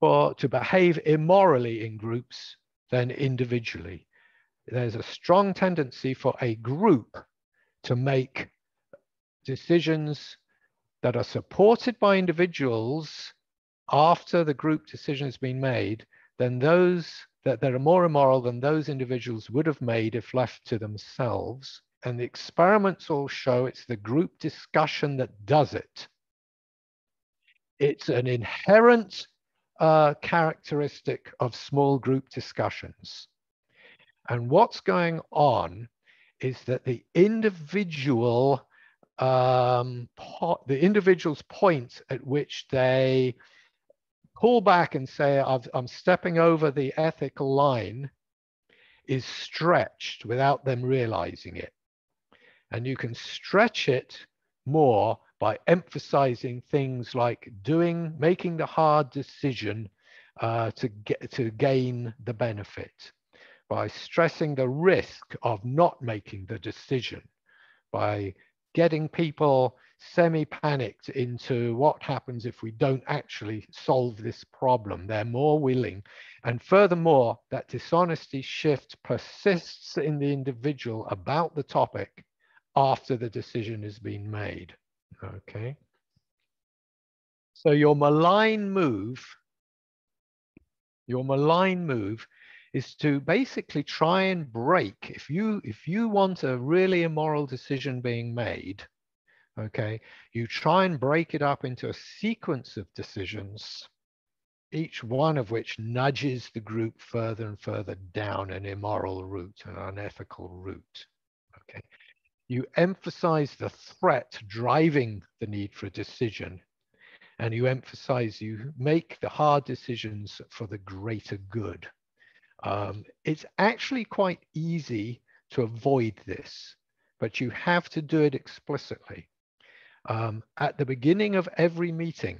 to behave immorally in groups than individually. There's a strong tendency for a group to make decisions that are supported by individuals after the group decision has been made than those that are more immoral than those individuals would have made if left to themselves. And the experiments all show it's the group discussion that does it. It's an inherent characteristic of small group discussions. And what's going on is that the individual, the individual's point at which they pull back and say, I'm stepping over the ethical line, is stretched without them realizing it. And you can stretch it more by emphasizing things like making the hard decision to gain the benefit, by stressing the risk of not making the decision, by getting people semi-panicked into what happens if we don't actually solve this problem. They're more willing. And furthermore, that dishonesty shift persists in the individual about the topic after the decision has been made, okay? So your malign move is to basically try and break, if you want a really immoral decision being made, okay, you try and break it up into a sequence of decisions, each one of which nudges the group further and further down an immoral route, an unethical route, okay. You emphasize the threat driving the need for a decision, and you make the hard decisions for the greater good. It's actually quite easy to avoid this, but you have to do it explicitly. At the beginning of every meeting,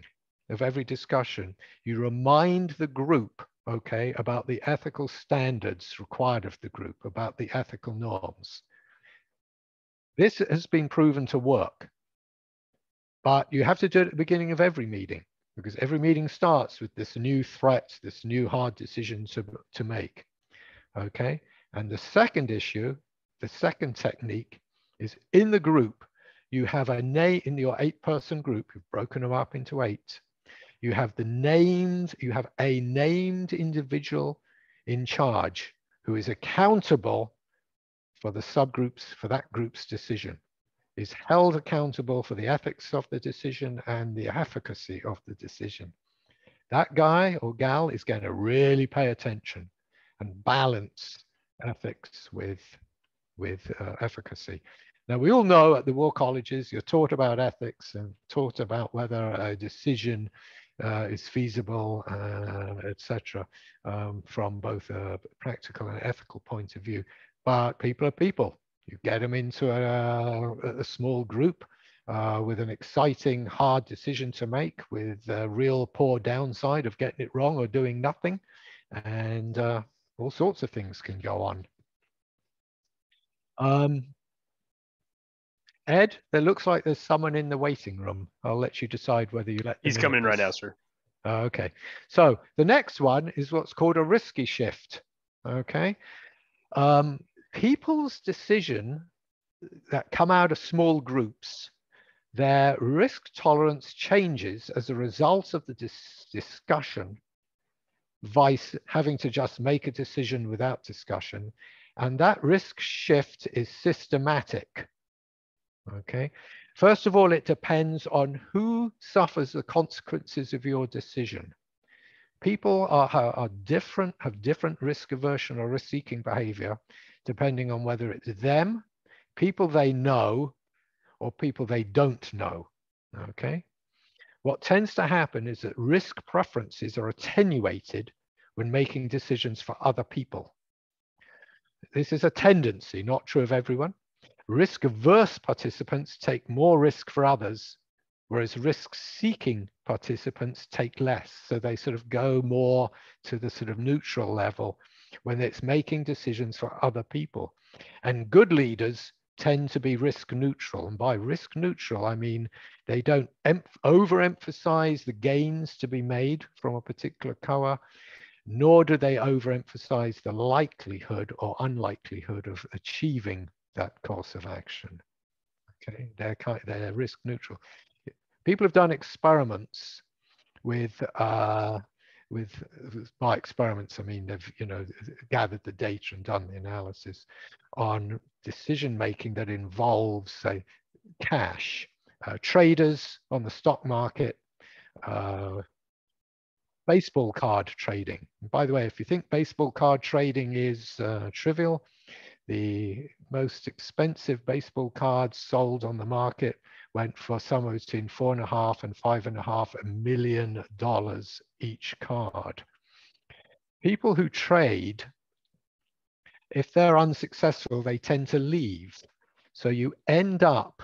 of every discussion, you remind the group, okay, about the ethical standards required of the group, about the ethical norms. This has been proven to work, but you have to do it at the beginning of every meeting, because every meeting starts with this new threat, this new hard decision to make, okay? And the second issue, the second technique is in the group, you have in your 8-person group, you've broken them up into 8. You have a named individual in charge who is accountable for the subgroups, for that group's decision, is held accountable for the ethics of the decision and the efficacy of the decision. That guy or gal is going to really pay attention and balance ethics with efficacy. Now, we all know at the war colleges, you're taught about ethics and taught about whether a decision is feasible, etc., from both a practical and ethical point of view, but people are people. You get them into a small group with an exciting, hard decision to make, with a real poor downside of getting it wrong or doing nothing. And all sorts of things can go on. Ed, there looks like there's someone in the waiting room. I'll let you decide whether you let them. He's coming in right now, sir. Okay, so the next one is what's called a risky shift. Okay, people's decision that come out of small groups, their risk tolerance changes as a result of the discussion, vice having to just make a decision without discussion. And that risk shift is systematic. Okay, first of all, it depends on who suffers the consequences of your decision. People are different, have different risk aversion or risk seeking behavior, depending on whether it's them, people they know, or people they don't know. Okay, what tends to happen is that risk preferences are attenuated when making decisions for other people. This is a tendency, not true of everyone. Risk-averse participants take more risk for others, whereas risk-seeking participants take less. So they sort of go more to the sort of neutral level when it's making decisions for other people. And good leaders tend to be risk-neutral. And by risk-neutral, I mean they don't overemphasize the gains to be made from a particular COA, nor do they overemphasize the likelihood or unlikelihood of achieving that course of action. Okay, they're risk neutral. People have done experiments with by experiments I mean they've gathered the data and done the analysis on decision making that involves, say, cash, traders on the stock market, baseball card trading. And by the way, if you think baseball card trading is trivial, the most expensive baseball cards sold on the market went for somewhere between $4.5 and $5.5 million each card. People who trade, if they're unsuccessful, they tend to leave. So you end up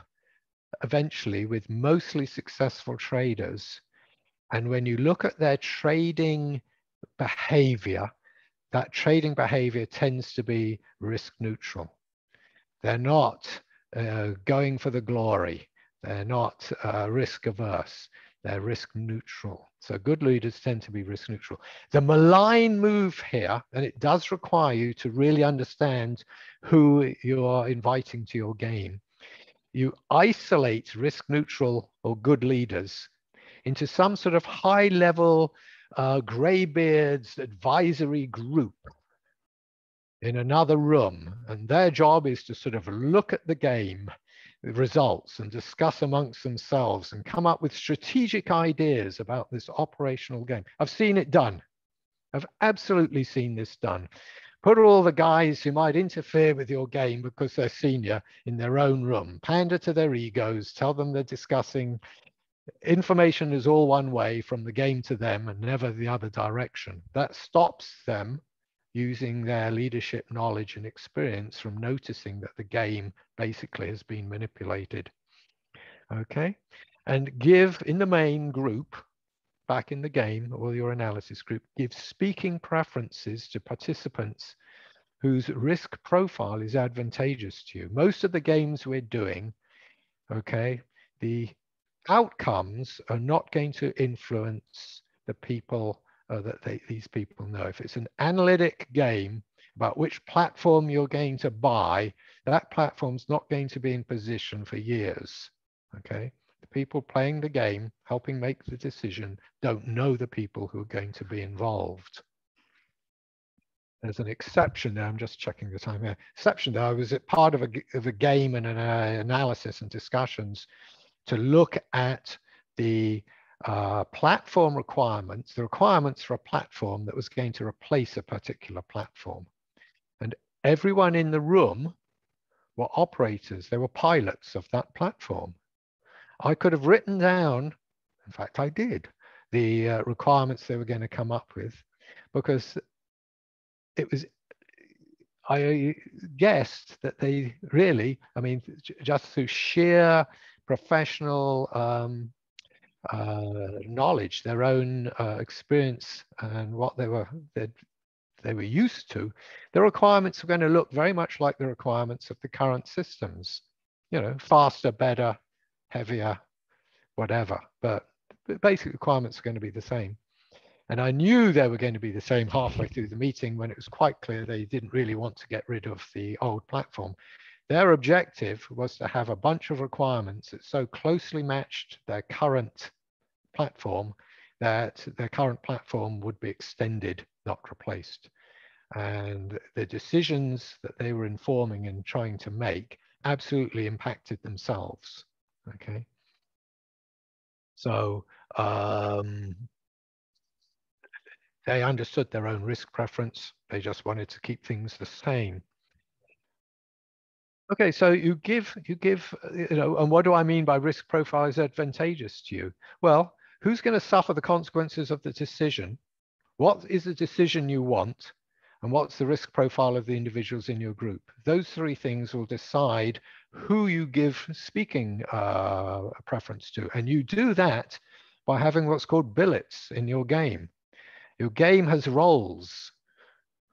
eventually with mostly successful traders. And when you look at their trading behavior, that trading behavior tends to be risk neutral. They're not going for the glory. They're not risk averse. They're risk neutral. So good leaders tend to be risk neutral. The malign move here, and it does require you to really understand who you're inviting to your game. You isolate risk neutral or good leaders into some sort of high level greybeards advisory group in another room, and their job is to sort of look at the game results and discuss amongst themselves and come up with strategic ideas about this operational game. I've seen it done. I've absolutely seen this done. Put all the guys who might interfere with your game because they're senior in their own room, pander to their egos, tell them they're discussing. Information is all one way from the game to them and never the other direction. That stops them using their leadership knowledge and experience from noticing that the game basically has been manipulated. Okay, and give in the main group, back in the game or your analysis group, give speaking preferences to participants whose risk profile is advantageous to you. Most of the games we're doing, okay, the outcomes are not going to influence the people that these people know. If it's an analytic game about which platform you're going to buy, that platform's not going to be in position for years. Okay, the people playing the game, helping make the decision, don't know the people who are going to be involved. There's an exception there. I'm just checking the time here. Exception there was it part of a game and an analysis and discussions to look at the platform requirements, the requirements for a platform that was going to replace a particular platform. And everyone in the room were operators, they were pilots of that platform. I could have written down, in fact I did, the requirements they were going to come up with, because it was, I guessed that they really, I mean, just through sheer professional knowledge, their own experience and what they were used to, the requirements are going to look very much like the requirements of the current systems. You know, faster, better, heavier, whatever. But the basic requirements are going to be the same. And I knew they were going to be the same halfway through the meeting when it was quite clear they didn't really want to get rid of the old platform. Their objective was to have a bunch of requirements that so closely matched their current platform that their current platform would be extended, not replaced. And the decisions that they were informing and trying to make absolutely impacted themselves, okay? So they understood their own risk preference. They just wanted to keep things the same. Okay, so you give, you know, and what do I mean by risk profile is advantageous to you? Well, who's going to suffer the consequences of the decision? What is the decision you want? And what's the risk profile of the individuals in your group? Those three things will decide who you give speaking a preference to. And you do that by having what's called billets in your game. Your game has roles,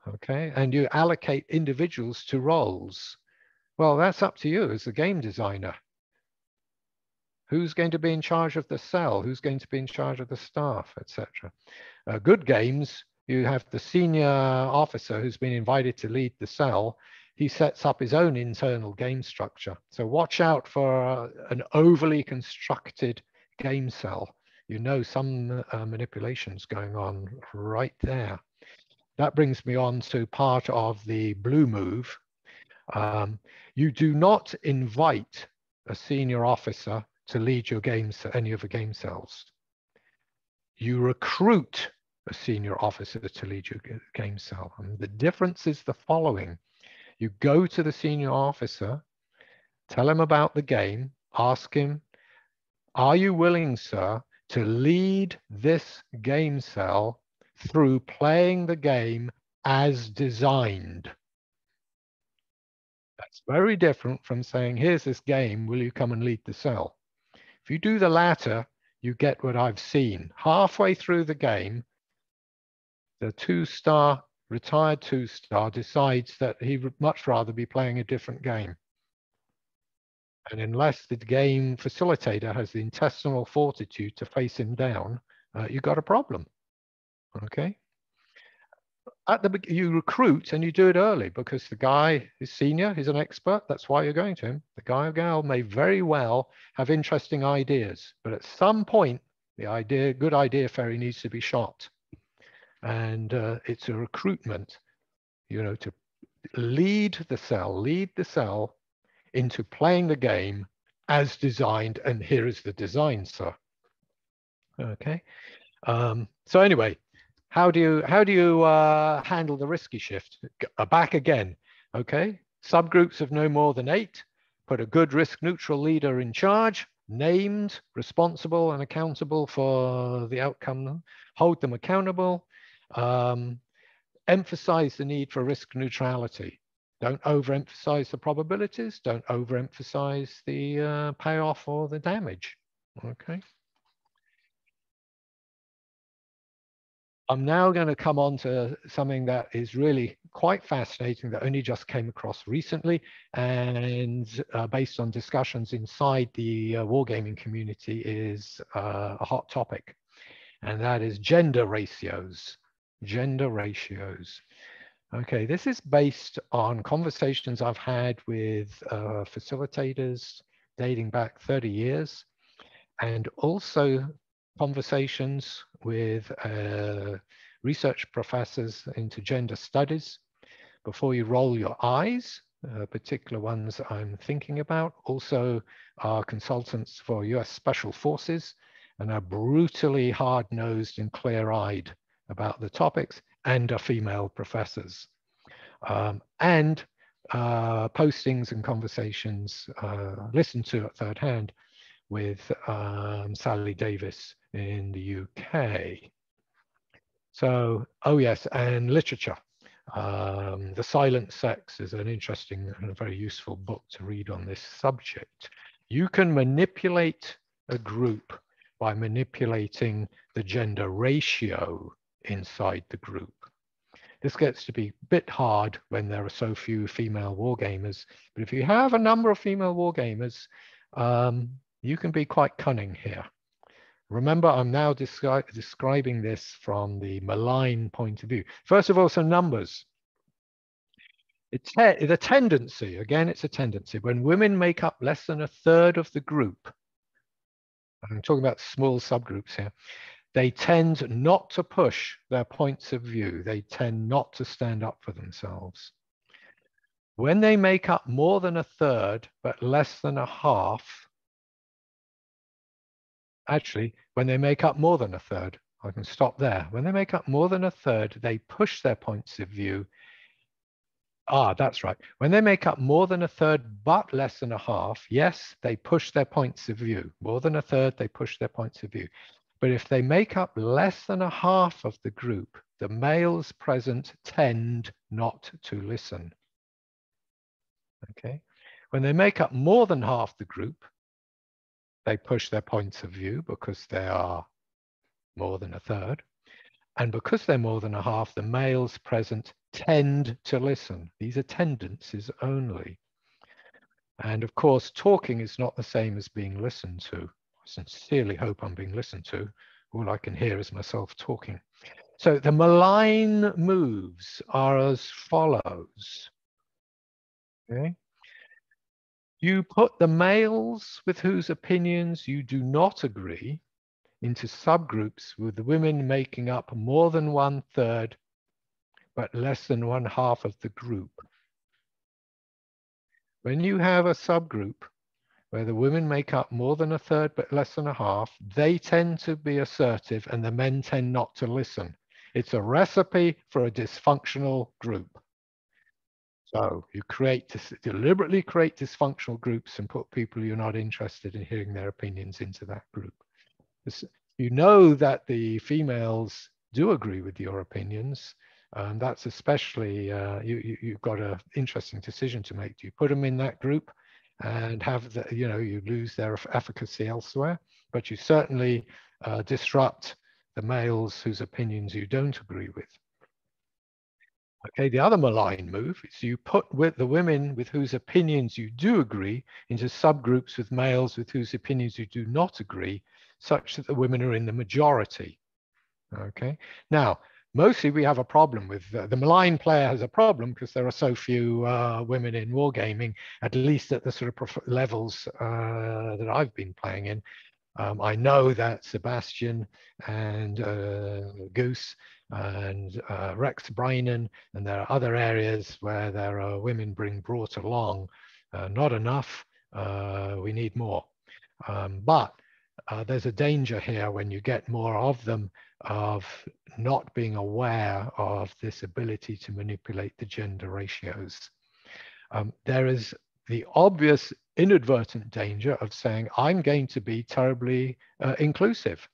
okay? And you allocate individuals to roles. Well, that's up to you as the game designer. Who's going to be in charge of the cell? Who's going to be in charge of the staff, etc. Good games, you have the senior officer who's been invited to lead the cell. He sets up his own internal game structure. So watch out for an overly constructed game cell. You know, some manipulations going on right there. That brings me on to part of the blue move. You do not invite a senior officer to lead your games, any of the game cells. You recruit a senior officer to lead your game cell. And the difference is the following. You go to the senior officer, tell him about the game, ask him, are you willing, sir, to lead this game cell through playing the game as designed? That's very different from saying, here's this game, will you come and lead the cell? If you do the latter, you get what I've seen. Halfway through the game, the two-star, retired two-star decides that he would much rather be playing a different game. And unless the game facilitator has the intestinal fortitude to face him down, you've got a problem, okay? You recruit and you do it early because the guy is senior, he's an expert, that's why you're going to him. The guy or gal may very well have interesting ideas, but at some point, the idea, good idea fairy needs to be shot. And it's a recruitment, you know, to lead the cell into playing the game as designed, and here is the design, sir. Okay, so anyway, how do you handle the risky shift? Back again, okay? Subgroups of no more than 8, put a good risk-neutral leader in charge, named, responsible, and accountable for the outcome, hold them accountable. Emphasize the need for risk neutrality. Don't overemphasize the probabilities. Don't overemphasize the payoff or the damage. Okay. I'm now going to come on to something that is really quite fascinating that only just came across recently and based on discussions inside the wargaming community is a hot topic, and that is gender ratios. Gender ratios. Okay, this is based on conversations I've had with facilitators dating back 30 years, and also conversations with research professors into gender studies. Before you roll your eyes, particular ones I'm thinking about, also are consultants for US Special Forces and are brutally hard-nosed and clear-eyed about the topics, and are female professors. And postings and conversations listened to at third hand with Sally Davis in the UK. So, oh yes, and literature. The Silent Sex is an interesting and very useful book to read on this subject. You can manipulate a group by manipulating the gender ratio inside the group. This gets to be a bit hard when there are so few female wargamers, but if you have a number of female wargamers, you can be quite cunning here. Remember, I'm now describing this from the malign point of view. First of all, some numbers. It's a tendency, again, it's a tendency. When women make up less than a third of the group, I'm talking about small subgroups here, they tend not to push their points of view. They tend not to stand up for themselves. When they make up more than a third, but less than a half, actually, when they make up more than a third, I can stop there. When they make up more than a third, they push their points of view. Ah, that's right. When they make up more than a third, but less than a half, yes, they push their points of view. More than a third, they push their points of view. But if they make up less than a half of the group, the males present tend not to listen. Okay. When they make up more than half the group, they push their points of view because they are more than a third. And because they're more than a half, the males present tend to listen. These are tendencies only. And of course, talking is not the same as being listened to. I sincerely hope I'm being listened to. All I can hear is myself talking. So the malign moves are as follows. Okay. You put the males with whose opinions you do not agree into subgroups with the women making up more than one third, but less than one half of the group. When you have a subgroup where the women make up more than a third, but less than a half, they tend to be assertive and the men tend not to listen. It's a recipe for a dysfunctional group. So you deliberately create dysfunctional groups and put people you're not interested in hearing their opinions into that group. You know that the females do agree with your opinions. That's especially, you've got an interesting decision to make. Do you put them in that group and have the, you know, you lose their efficacy elsewhere, but you certainly disrupt the males whose opinions you don't agree with. Okay, the other malign move is you put with the women with whose opinions you do agree into subgroups with males with whose opinions you do not agree, such that the women are in the majority. Okay, now mostly we have a problem with the malign player has a problem because there are so few women in wargaming, at least at the sort of levels that I've been playing in. I know that Sebastian and Goose and Rex Brynan, and there are other areas where there are women being brought along. Not enough, we need more. But there's a danger here when you get more of them of not being aware of this ability to manipulate the gender ratios. There is the obvious inadvertent danger of saying, I'm going to be terribly inclusive.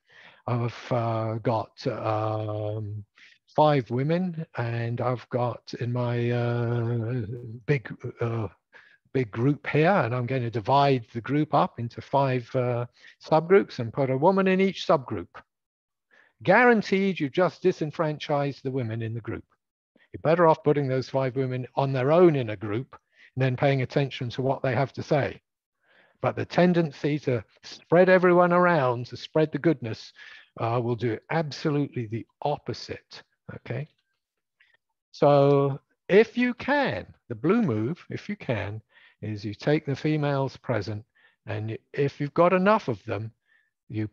I've got 5 women, and I've got in my big group here, and I'm going to divide the group up into 5 subgroups and put a woman in each subgroup. Guaranteed, you just disenfranchise the women in the group. You're better off putting those 5 women on their own in a group and then paying attention to what they have to say. But the tendency to spread everyone around, to spread the goodness, will do absolutely the opposite, okay? So if you can, the blue move, if you can, is you take the females present, and if you've got enough of them, you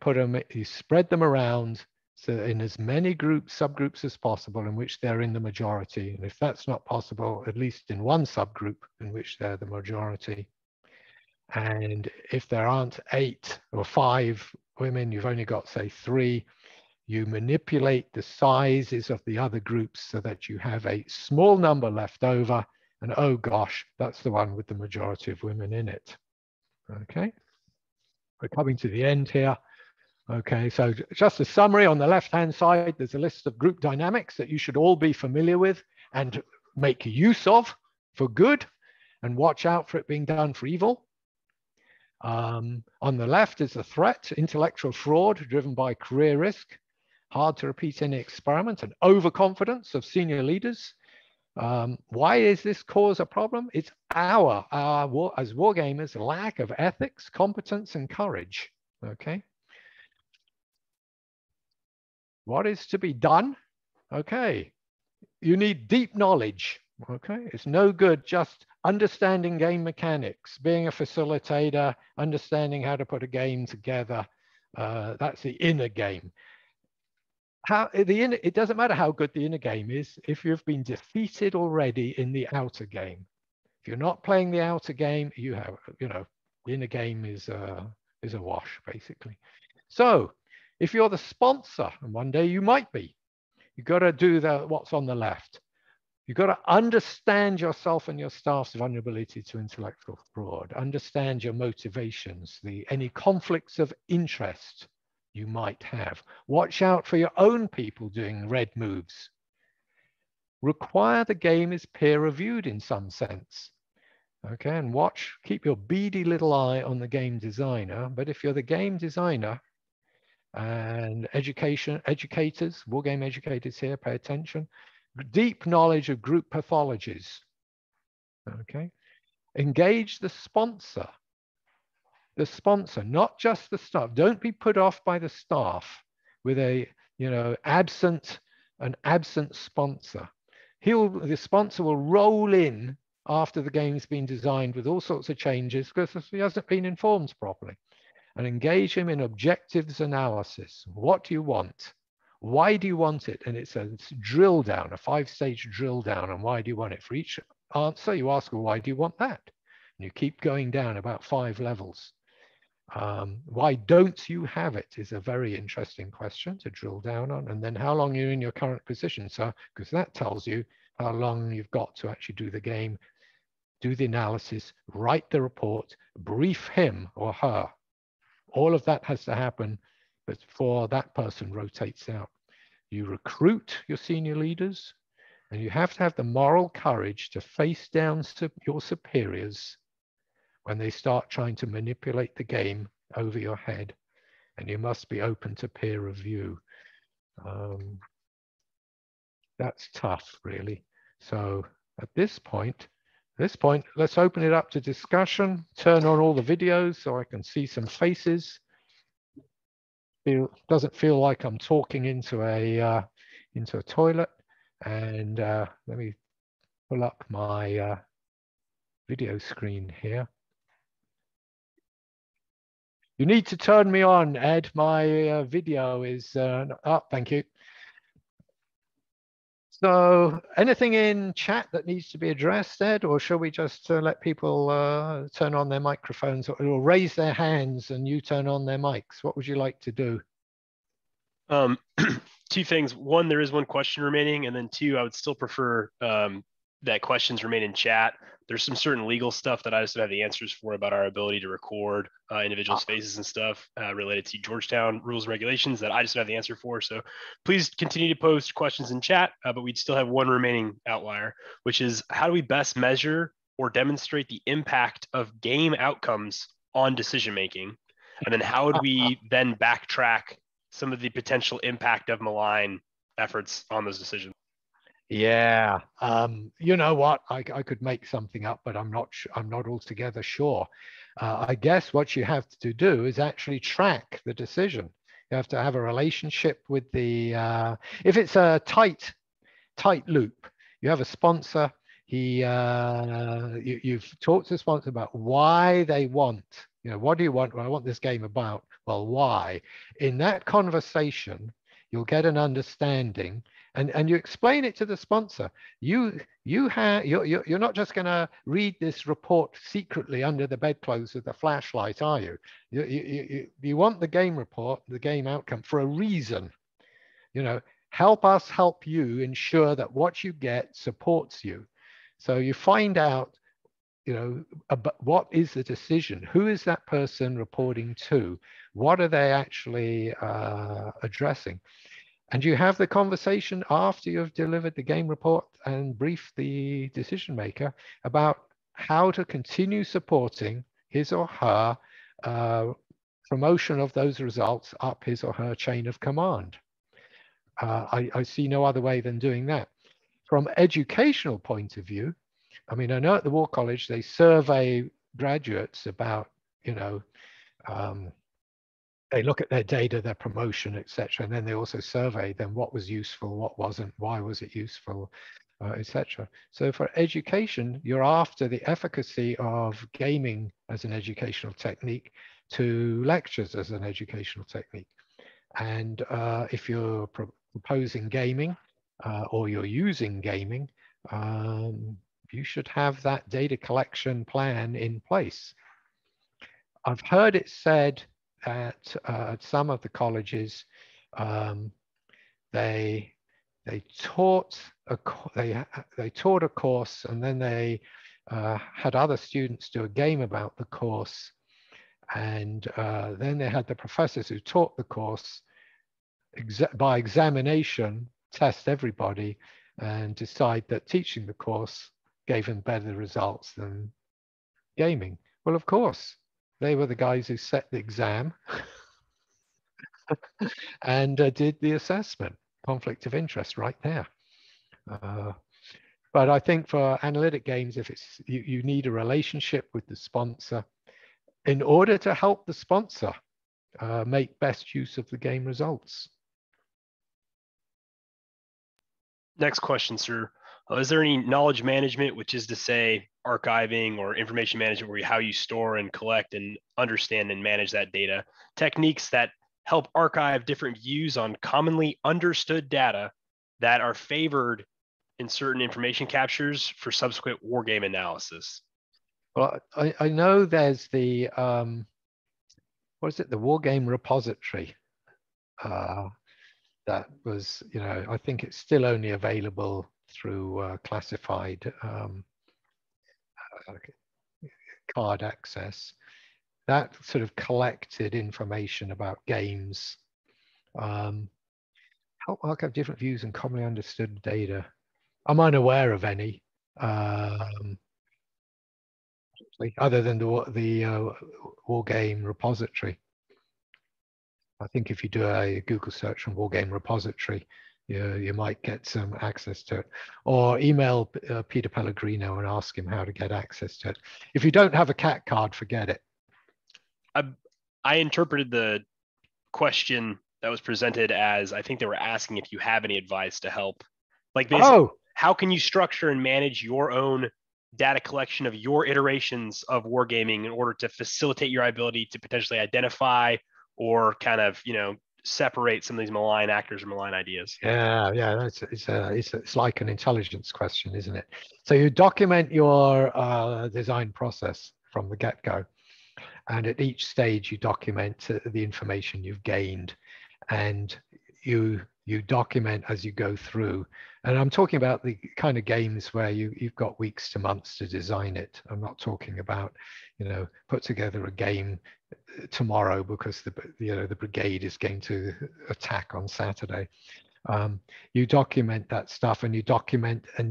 spread them around so in as many groups, subgroups as possible in which they're in the majority. And if that's not possible, at least in one subgroup in which they're the majority. And if there aren't 8 or 5 women, you've only got, say, 3, you manipulate the sizes of the other groups so that you have a small number left over. And oh gosh, that's the one with the majority of women in it. Okay, we're coming to the end here. Okay, so just a summary on the left-hand side, there's a list of group dynamics that you should all be familiar with and make use of for good and watch out for it being done for evil. On the left is a threat, intellectual fraud driven by career risk, hard to repeat any experiment, and overconfidence of senior leaders. Why is this cause a problem? It's as wargamers, lack of ethics, competence, and courage. Okay. What is to be done? Okay. You need deep knowledge. Okay. It's no good just understanding game mechanics, being a facilitator, understanding how to put a game together. That's the inner game. It doesn't matter how good the inner game is if you've been defeated already in the outer game. If you're not playing the outer game, the inner game is a wash, basically. So if you're the sponsor, and one day you might be, you've got to do what's on the left. You've got to understand yourself and your staff's vulnerability to intellectual fraud, understand your motivations, any conflicts of interest you might have. Watch out for your own people doing red moves. Require the game is peer-reviewed in some sense. Okay, and keep your beady little eye on the game designer, but if you're the game designer, and educators, wargame educators here, pay attention. Deep knowledge of group pathologies. Okay. Engage the sponsor. The sponsor, not just the staff. Don't be put off by the staff with an absent sponsor. The sponsor will roll in after the game's been designed with all sorts of changes because he hasn't been informed properly. And engage him in objectives analysis. What do you want? Why do you want it? And it's a drill down, a 5-stage drill down. And why do you want it? For each answer, you ask, well, why do you want that? And you keep going down about 5 levels. Why don't you have it is a very interesting question to drill down on. And then how long you're in your current position, sir? Because that tells you how long you've got to actually do the game, do the analysis, write the report, brief him or her. All of that has to happen before that person rotates out. You recruit your senior leaders, and you have to have the moral courage to face down your superiors when they start trying to manipulate the game over your head. And you must be open to peer review. That's tough, really. So at this point, let's open it up to discussion. Turn on all the videos so I can see some faces. It doesn't feel like I'm talking into a toilet. And let me pull up my video screen here. You need to turn me on, Ed. My video is up. Thank you. So anything in chat that needs to be addressed, Ed, or shall we just let people turn on their microphones or raise their hands and you turn on their mics? What would you like to do? Two things. One, there is one question remaining, and then two, I would still prefer that questions remain in chat. There's some certain legal stuff that I just don't have the answers for about our ability to record individual spaces and stuff related to Georgetown rules and regulations that I just don't have the answer for. So please continue to post questions in chat, but we'd still have one remaining outlier, which is how do we best measure or demonstrate the impact of game outcomes on decision-making? And then how would we then backtrack some of the potential impact of malign efforts on those decisions? Yeah, you know what? I could make something up, but I'm not altogether sure. I guess what you have to do is actually track the decision. You have to have a relationship with the. If it's a tight loop, you have a sponsor. You've talked to the sponsor about why they want. What do you want? Well, I want this game about. Well, why? In that conversation, you'll get an understanding. And you explain it to the sponsor. You're not just going to read this report secretly under the bedclothes with a flashlight, are you? You want the game report, the game outcome for a reason. Help us help you ensure that what you get supports you. So you find out, about what is the decision? Who is that person reporting to? What are they actually addressing? And you have the conversation after you've delivered the game report and briefed the decision maker about how to continue supporting his or her promotion of those results up his or her chain of command. I see no other way than doing that. From an educational point of view, I mean, I know at the War College, they survey graduates about, you know, they look at their data, their promotion, etc. And then they also survey them what was useful, what wasn't, why was it useful, etc. So for education, you're after the efficacy of gaming as an educational technique to lectures as an educational technique. And if you're proposing gaming or you're using gaming, you should have that data collection plan in place. I've heard it said that at some of the colleges, they taught a course, and then they had other students do a game about the course, and then they had the professors who taught the course by examination test everybody and decide that teaching the course gave them better results than gaming. Well, of course, they were the guys who set the exam and did the assessment. Conflict of interest right there. But I think for analytic games, if it's you need a relationship with the sponsor in order to help the sponsor make best use of the game results. Next question, sir. Is there any knowledge management, which is to say archiving or information management, where how you store and collect and understand and manage that data, techniques that help archive different views on commonly understood data that are favored in certain information captures for subsequent wargame analysis? Well, I know there's the, what is it, the wargame repository that was, you know, I think it's still only available through classified card access. That sort of collected information about games. Help archive different views and commonly understood data. I'm unaware of any, other than the Wargame repository. I think if you do a Google search on Wargame repository, you might get some access to it, or email Peter Pellegrino and ask him how to get access to it. If you don't have a CAT card, forget it. I interpreted the question that was presented as, I think they were asking if you have any advice to help. Like, how can you structure and manage your own data collection of your iterations of wargaming in order to facilitate your ability to potentially identify or kind of, you know, separate some of these malign actors or malign ideas? Yeah, it's like an intelligence question, isn't it? So you document your design process from the get-go. And at each stage, you document the information you've gained, and you document as you go through. And I'm talking about the kind of games where you've got weeks to months to design it. I'm not talking about, you know, put together a game tomorrow because the brigade is going to attack on Saturday. You document that stuff, and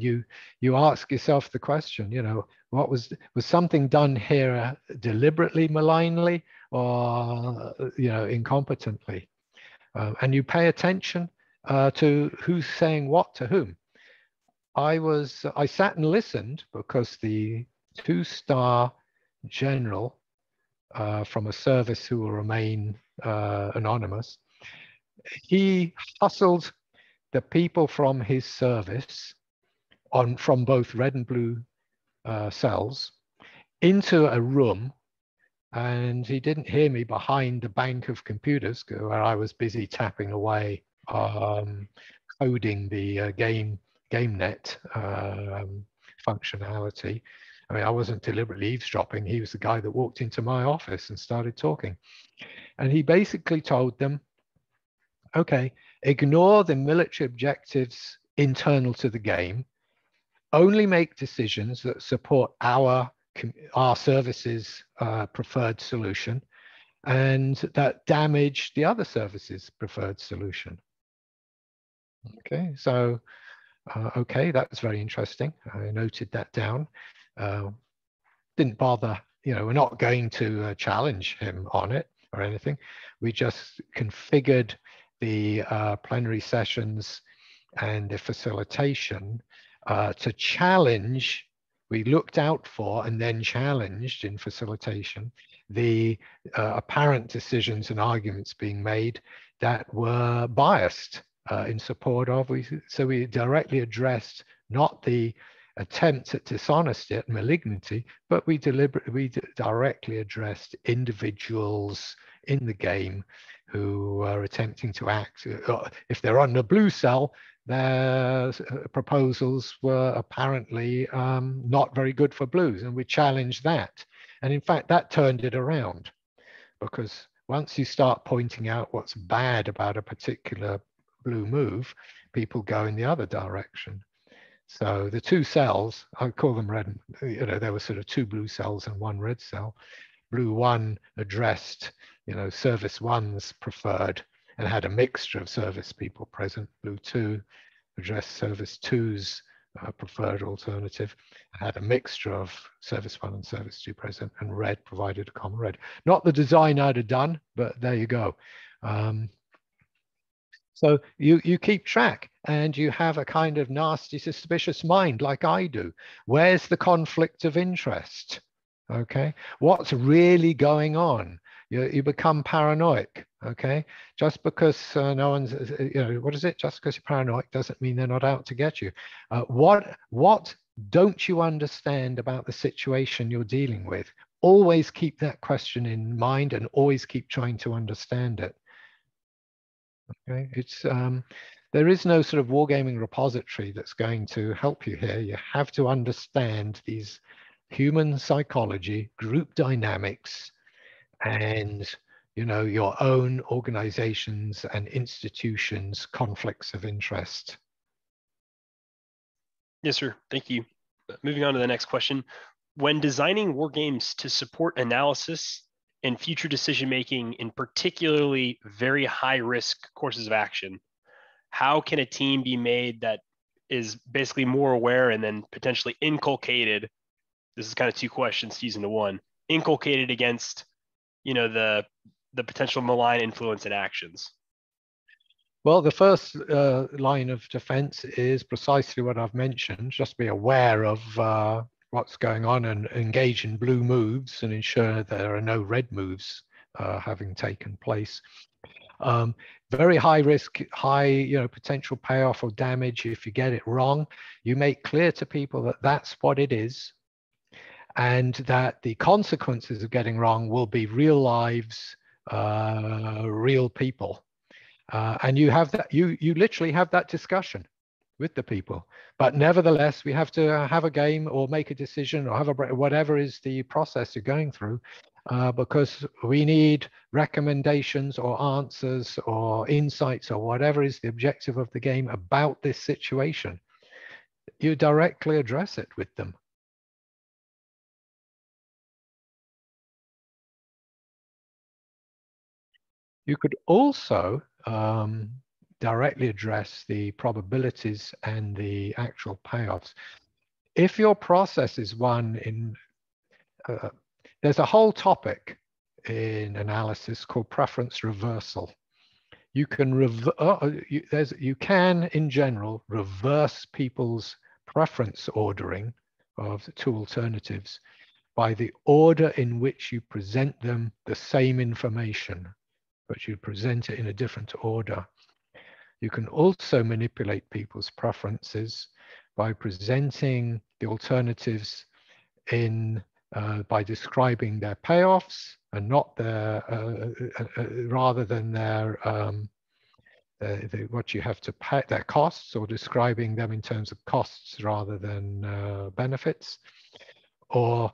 you ask yourself the question, you know, what was something done here deliberately, malignly, or, you know, incompetently? And you pay attention to who's saying what to whom. I sat and listened because the 2-star general from a service who will remain anonymous, he hustled the people from his service from both red and blue cells into a room, and he didn't hear me behind the bank of computers where I was busy tapping away coding the GameNet functionality. I mean, I wasn't deliberately eavesdropping. He was the guy that walked into my office and started talking, and he basically told them, okay, ignore the military objectives internal to the game. Only make decisions that support our services' preferred solution, and that damage the other services' preferred solution. Okay, so, okay, that's very interesting. I noted that down. Didn't bother you know, we're not going to challenge him on it or anything. We just configured the plenary sessions and the facilitation to challenge. We looked out for and then challenged in facilitation the apparent decisions and arguments being made that were biased in support of. So we directly addressed not the attempts at dishonesty, at malignity, but we deliberately directly addressed individuals in the game who are attempting to act. If they're on the blue cell, their proposals were apparently not very good for blues, and we challenged that. And in fact, that turned it around, because once you start pointing out what's bad about a particular blue move, people go in the other direction. So the two cells, I call them red, you know, there were sort of two blue cells and one red cell. Blue one addressed, you know, service one's preferred and had a mixture of service people present. Blue two addressed service two's preferred alternative, had a mixture of service one and service two present, and red provided a common red. Not the design I'd have done, but there you go. So you keep track, and you have a kind of nasty, suspicious mind like I do. Where's the conflict of interest? Okay, what's really going on? You become paranoid. Okay, just because no one's, you know, what is it? Just because you're paranoid doesn't mean they're not out to get you. What don't you understand about the situation you're dealing with? Always keep that question in mind, and always keep trying to understand it. Okay, it's there is no sort of wargaming repository that's going to help you here. You have to understand these human psychology, group dynamics, and, you know, your own organizations and institutions' conflicts of interest. Yes, sir. Thank you. Moving on to the next question. When designing war games to support analysis and future decision-making in particularly very high-risk courses of action, how can a team be made that is basically more aware and then potentially inculcated? This is kind of two questions fused into one. Inculcated against, you know, the potential malign influence and actions. Well, the first line of defense is precisely what I've mentioned. Just be aware of what's going on, and engage in blue moves and ensure there are no red moves having taken place. Very high risk, high, you know, potential payoff or damage if you get it wrong. You make clear to people that that's what it is, and that the consequences of getting wrong will be real lives, real people. And you have that, you literally have that discussion with the people. But nevertheless, we have to have a game or make a decision or have a break, whatever is the process you're going through, because we need recommendations or answers or insights or whatever is the objective of the game about this situation. You directly address it with them. You could also directly address the probabilities and the actual payoffs. If your process is one in, there's a whole topic in analysis called preference reversal. You can, you can in general reverse people's preference ordering of the two alternatives by the order in which you present them the same information, but you present it in a different order. You can also manipulate people's preferences by presenting the alternatives in, by describing their payoffs and not their, rather than their, what you have to pay, their costs, or describing them in terms of costs rather than benefits, or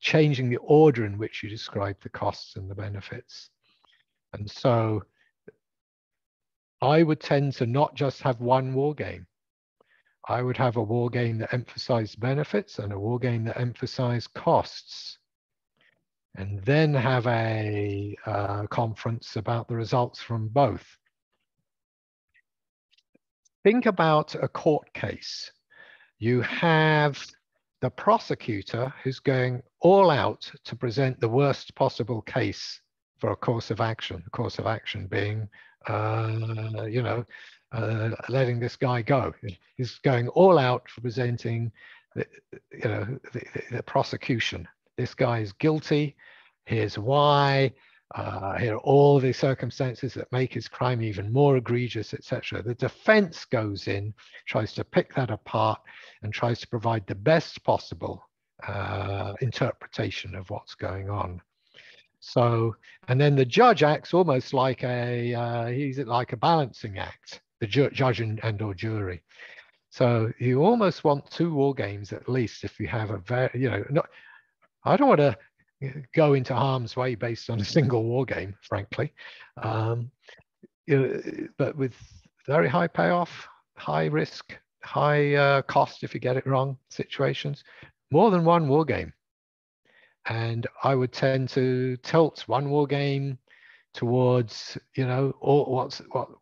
changing the order in which you describe the costs and the benefits. And so I would tend to not just have one war game. I would have a war game that emphasized benefits and a war game that emphasized costs, and then have a conference about the results from both. Think about a court case. You have the prosecutor who's going all out to present the worst possible case for a course of action, the course of action being, you know, letting this guy go. He's going all out for presenting, the prosecution. This guy is guilty, here's why, here are all the circumstances that make his crime even more egregious, etc. The defense goes in, tries to pick that apart, and tries to provide the best possible interpretation of what's going on. So, and then the judge acts almost like a, he's like a balancing act, the judge and or jury. So you almost want two war games at least if you have a very, I don't want to go into harm's way based on a single war game, frankly, but with very high payoff, high risk, high cost if you get it wrong situations, more than one war game. And I would tend to tilt one war game towards, what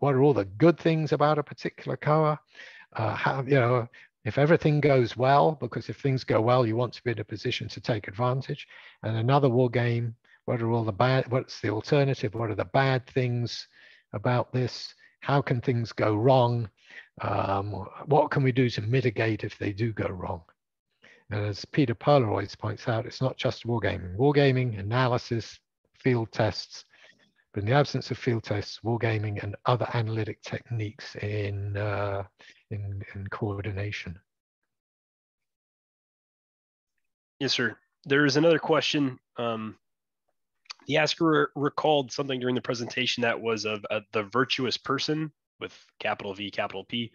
are all the good things about a particular COA? If everything goes well, because if things go well, you want to be in a position to take advantage. And another war game, what are all the bad, what's the alternative? What are the bad things about this? How can things go wrong? What can we do to mitigate if they do go wrong? And as Peter Perla always points out, it's not just wargaming. Wargaming, analysis, field tests. But in the absence of field tests, wargaming and other analytic techniques in coordination. Yes, sir. There is another question. The asker recalled something during the presentation that was of the virtuous person, with capital V, capital P.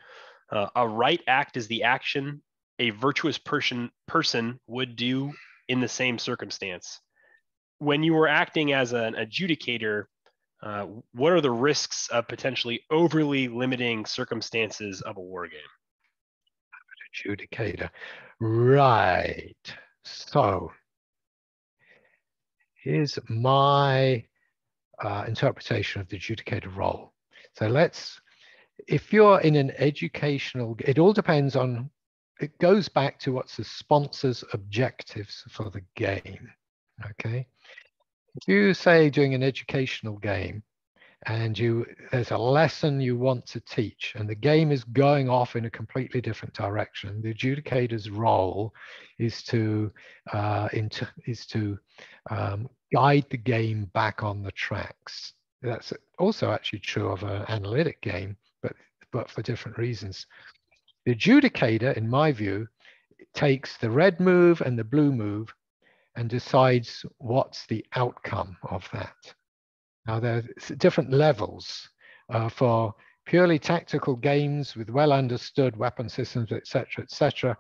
A right act is the action a virtuous person would do in the same circumstance. When you were acting as an adjudicator, what are the risks of potentially overly limiting circumstances of a war game? Adjudicator, right. So here's my interpretation of the adjudicator role. So let's, if you're in an educational, it all depends on, it goes back to what's the sponsor's objectives for the game, okay? If you say doing an educational game and there's a lesson you want to teach and the game is going off in a completely different direction, the adjudicator's role is to guide the game back on the tracks. That's also actually true of an analytic game, but for different reasons. The adjudicator, in my view, takes the red move and the blue move and decides what's the outcome of that. Now, there are different levels for purely tactical games with well understood weapon systems, etc., etc.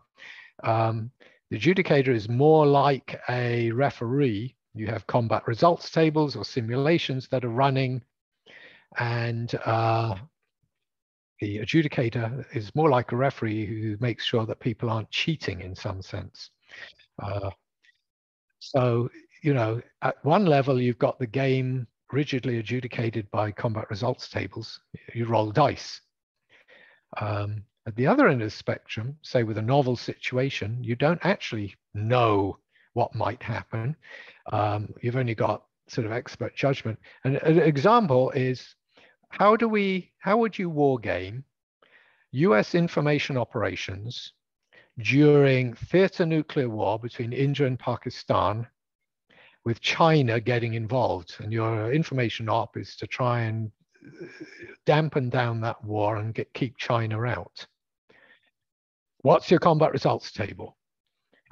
The adjudicator is more like a referee. You have combat results tables or simulations that are running, and the adjudicator is more like a referee who makes sure that people aren't cheating in some sense. So, at one level, you've got the game rigidly adjudicated by combat results tables. You roll dice. At the other end of the spectrum, say with a novel situation, you don't actually know what might happen. You've only got sort of expert judgment. And an example is, how would you wargame US information operations during theater nuclear war between India and Pakistan with China getting involved? And your information op is to try and dampen down that war and keep China out. What's your combat results table?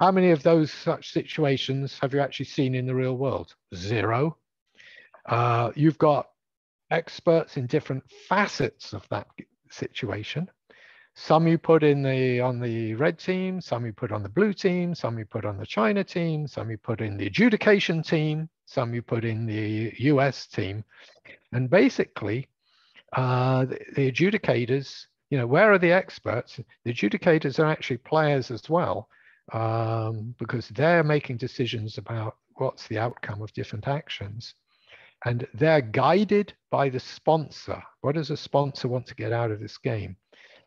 How many of those such situations have you actually seen in the real world? Zero. You've got experts in different facets of that situation. Some you put on the red team, some you put on the blue team, some you put on the China team, some you put in the adjudication team, some you put in the US team. And basically, the adjudicators, where are the experts? The adjudicators are actually players as well, because they're making decisions about what's the outcome of different actions. And they're guided by the sponsor. What does a sponsor want to get out of this game?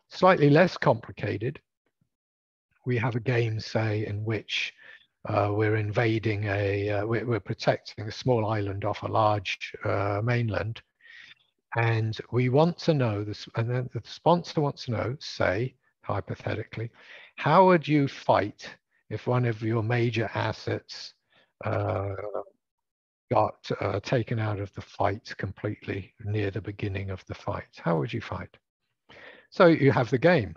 Slightly less complicated. we have a game, say, in which we're invading a, we're protecting a small island off a large mainland, and we want to know this, and then the sponsor wants to know, say, hypothetically, how would you fight if one of your major assets got taken out of the fight completely near the beginning of the fight? How would you fight? So you have the game.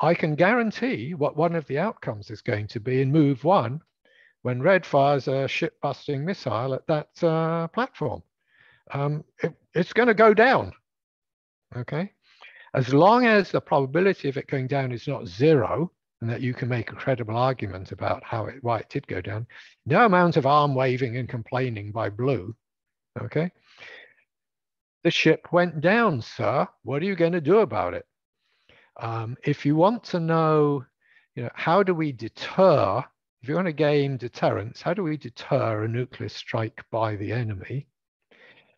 I can guarantee what one of the outcomes is going to be in move one, when Red fires a ship-busting missile at that platform. It's going to go down, okay? As long as the probability of it going down is not zero, and that you can make a credible argument about how it, why it did go down, no amount of arm waving and complaining by blue, okay? The ship went down, sir. What are you going to do about it? If you want to know, how do we deter, if you want to game deterrence, how do we deter a nuclear strike by the enemy?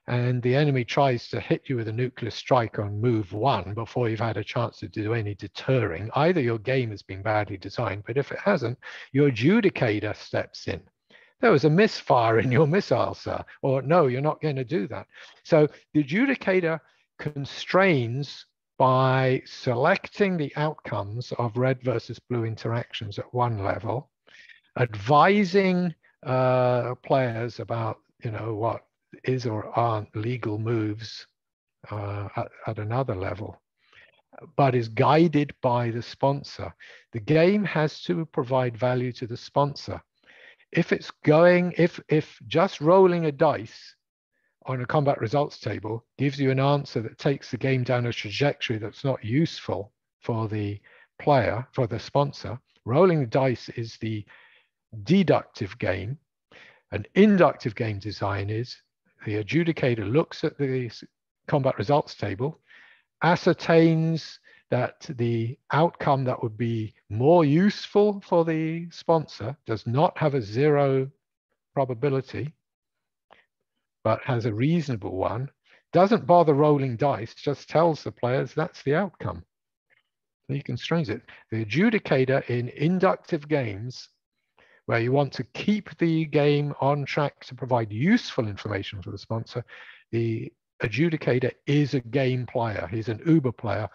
And the enemy tries to hit you with a nuclear strike on move one before you've had a chance to do any deterring. Either your game has been badly designed, but if it hasn't, your adjudicator steps in. There was a misfire in your missile, sir, or no, you're not going to do that. So the adjudicator constrains by selecting the outcomes of red versus blue interactions at one level, advising players about, what is or aren't legal moves at another level, but is guided by the sponsor. The game has to provide value to the sponsor. If it's going, if just rolling a dice on a combat results table gives you an answer that takes the game down a trajectory that's not useful for the player, for the sponsor, rolling the dice is the deductive game. An inductive game design is the adjudicator looks at the combat results table, ascertains that the outcome that would be more useful for the sponsor does not have a zero probability, but has a reasonable one, doesn't bother rolling dice, just tells the players that's the outcome. So he constrains it. The adjudicator in inductive games, where you want to keep the game on track to provide useful information for the sponsor, the adjudicator is a game player. He's an uber player.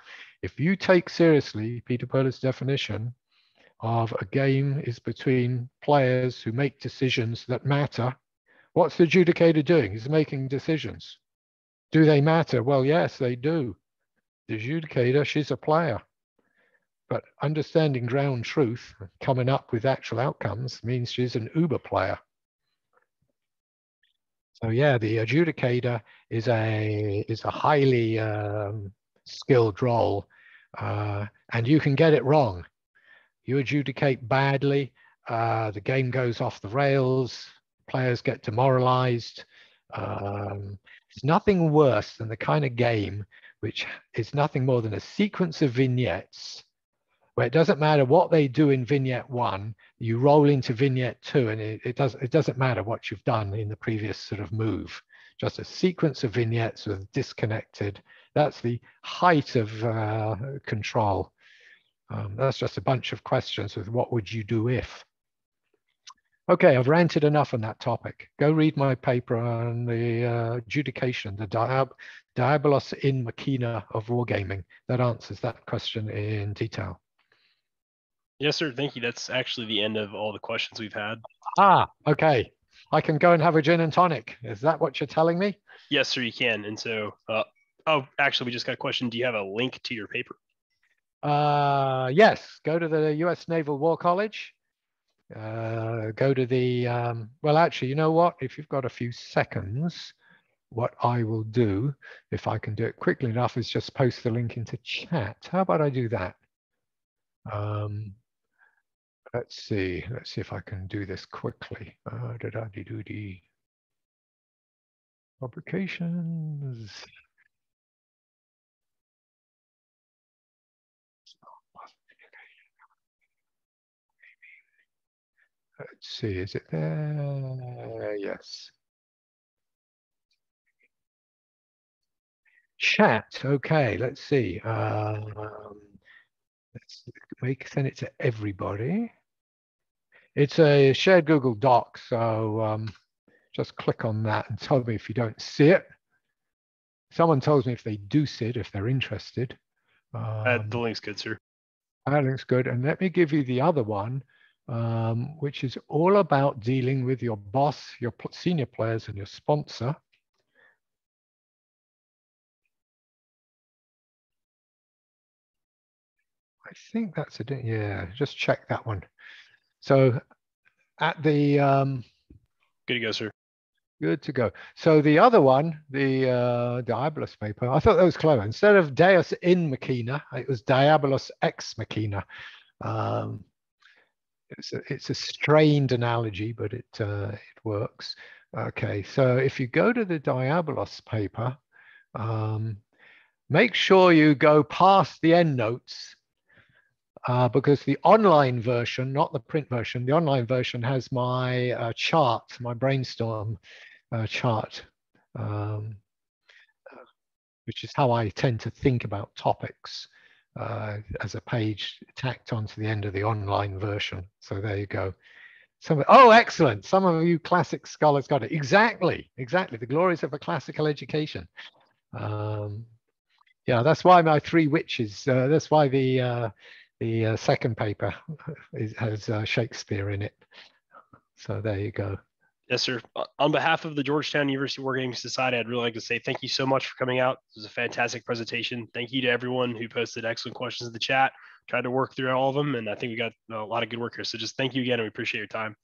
If you take seriously Peter Perla's definition of a game is between players who make decisions that matter, what's the adjudicator doing? He's making decisions. Do they matter? Well, yes, they do. The adjudicator, she's a player. But understanding ground truth, coming up with actual outcomes, means she's an uber player. So yeah, the adjudicator is a highly skilled role, and you can get it wrong. You adjudicate badly, the game goes off the rails, players get demoralized. It's nothing worse than the kind of game which is nothing more than a sequence of vignettes where it doesn't matter what they do in vignette one, you roll into vignette two, and it doesn't matter what you've done in the previous sort of move. Just a sequence of vignettes with disconnected. That's the height of control. That's just a bunch of questions with what would you do if? Okay, I've ranted enough on that topic. Go read my paper on the adjudication, the Diabolus in Machina of Wargaming. That answers that question in detail. Yes, sir. Thank you. That's actually the end of all the questions we've had. Ah, okay. I can go and have a gin and tonic. Is that what you're telling me? Yes, sir, you can. And so, oh, actually, we just got a question. Do you have a link to your paper? Yes. Go to the US Naval War College. Go to the well, actually, you know what, if you've got a few seconds, what I will do, if I can do it quickly enough, is just post the link into chat. How about I do that? Let's see if I can do this quickly. Publications. Let's see, is it there? Yes. Chat, okay, let's see. Let's we can send it to everybody. It's a shared Google Doc, so just click on that and tell me if you don't see it. Someone tells me if they do see it, if they're interested. The link's good, sir. That link's good. And let me give you the other one, which is all about dealing with your boss, your senior players, and your sponsor. I think that's it. Yeah, just check that one. So at the... good to go, sir. Good to go. So the other one, the Diabolus paper, I thought that was clever. Instead of Deus in Machina, it was Diabolus ex Machina. It's a strained analogy, but it works. Okay, so if you go to the Diabolus paper, make sure you go past the endnotes, because the online version, not the print version, the online version has my chart, my brainstorm chart, which is how I tend to think about topics, as a page tacked onto the end of the online version. So there you go. Oh, excellent. Some of you classic scholars got it. Exactly, exactly. The glories of a classical education. Yeah, that's why my three witches, that's why the second paper has Shakespeare in it. So there you go. Yes, sir. On behalf of the Georgetown University Wargaming Society, I'd really like to say thank you so much for coming out. It was a fantastic presentation. Thank you to everyone who posted excellent questions in the chat. Tried to work through all of them, and I think we got a lot of good work here. So just thank you again, and we appreciate your time.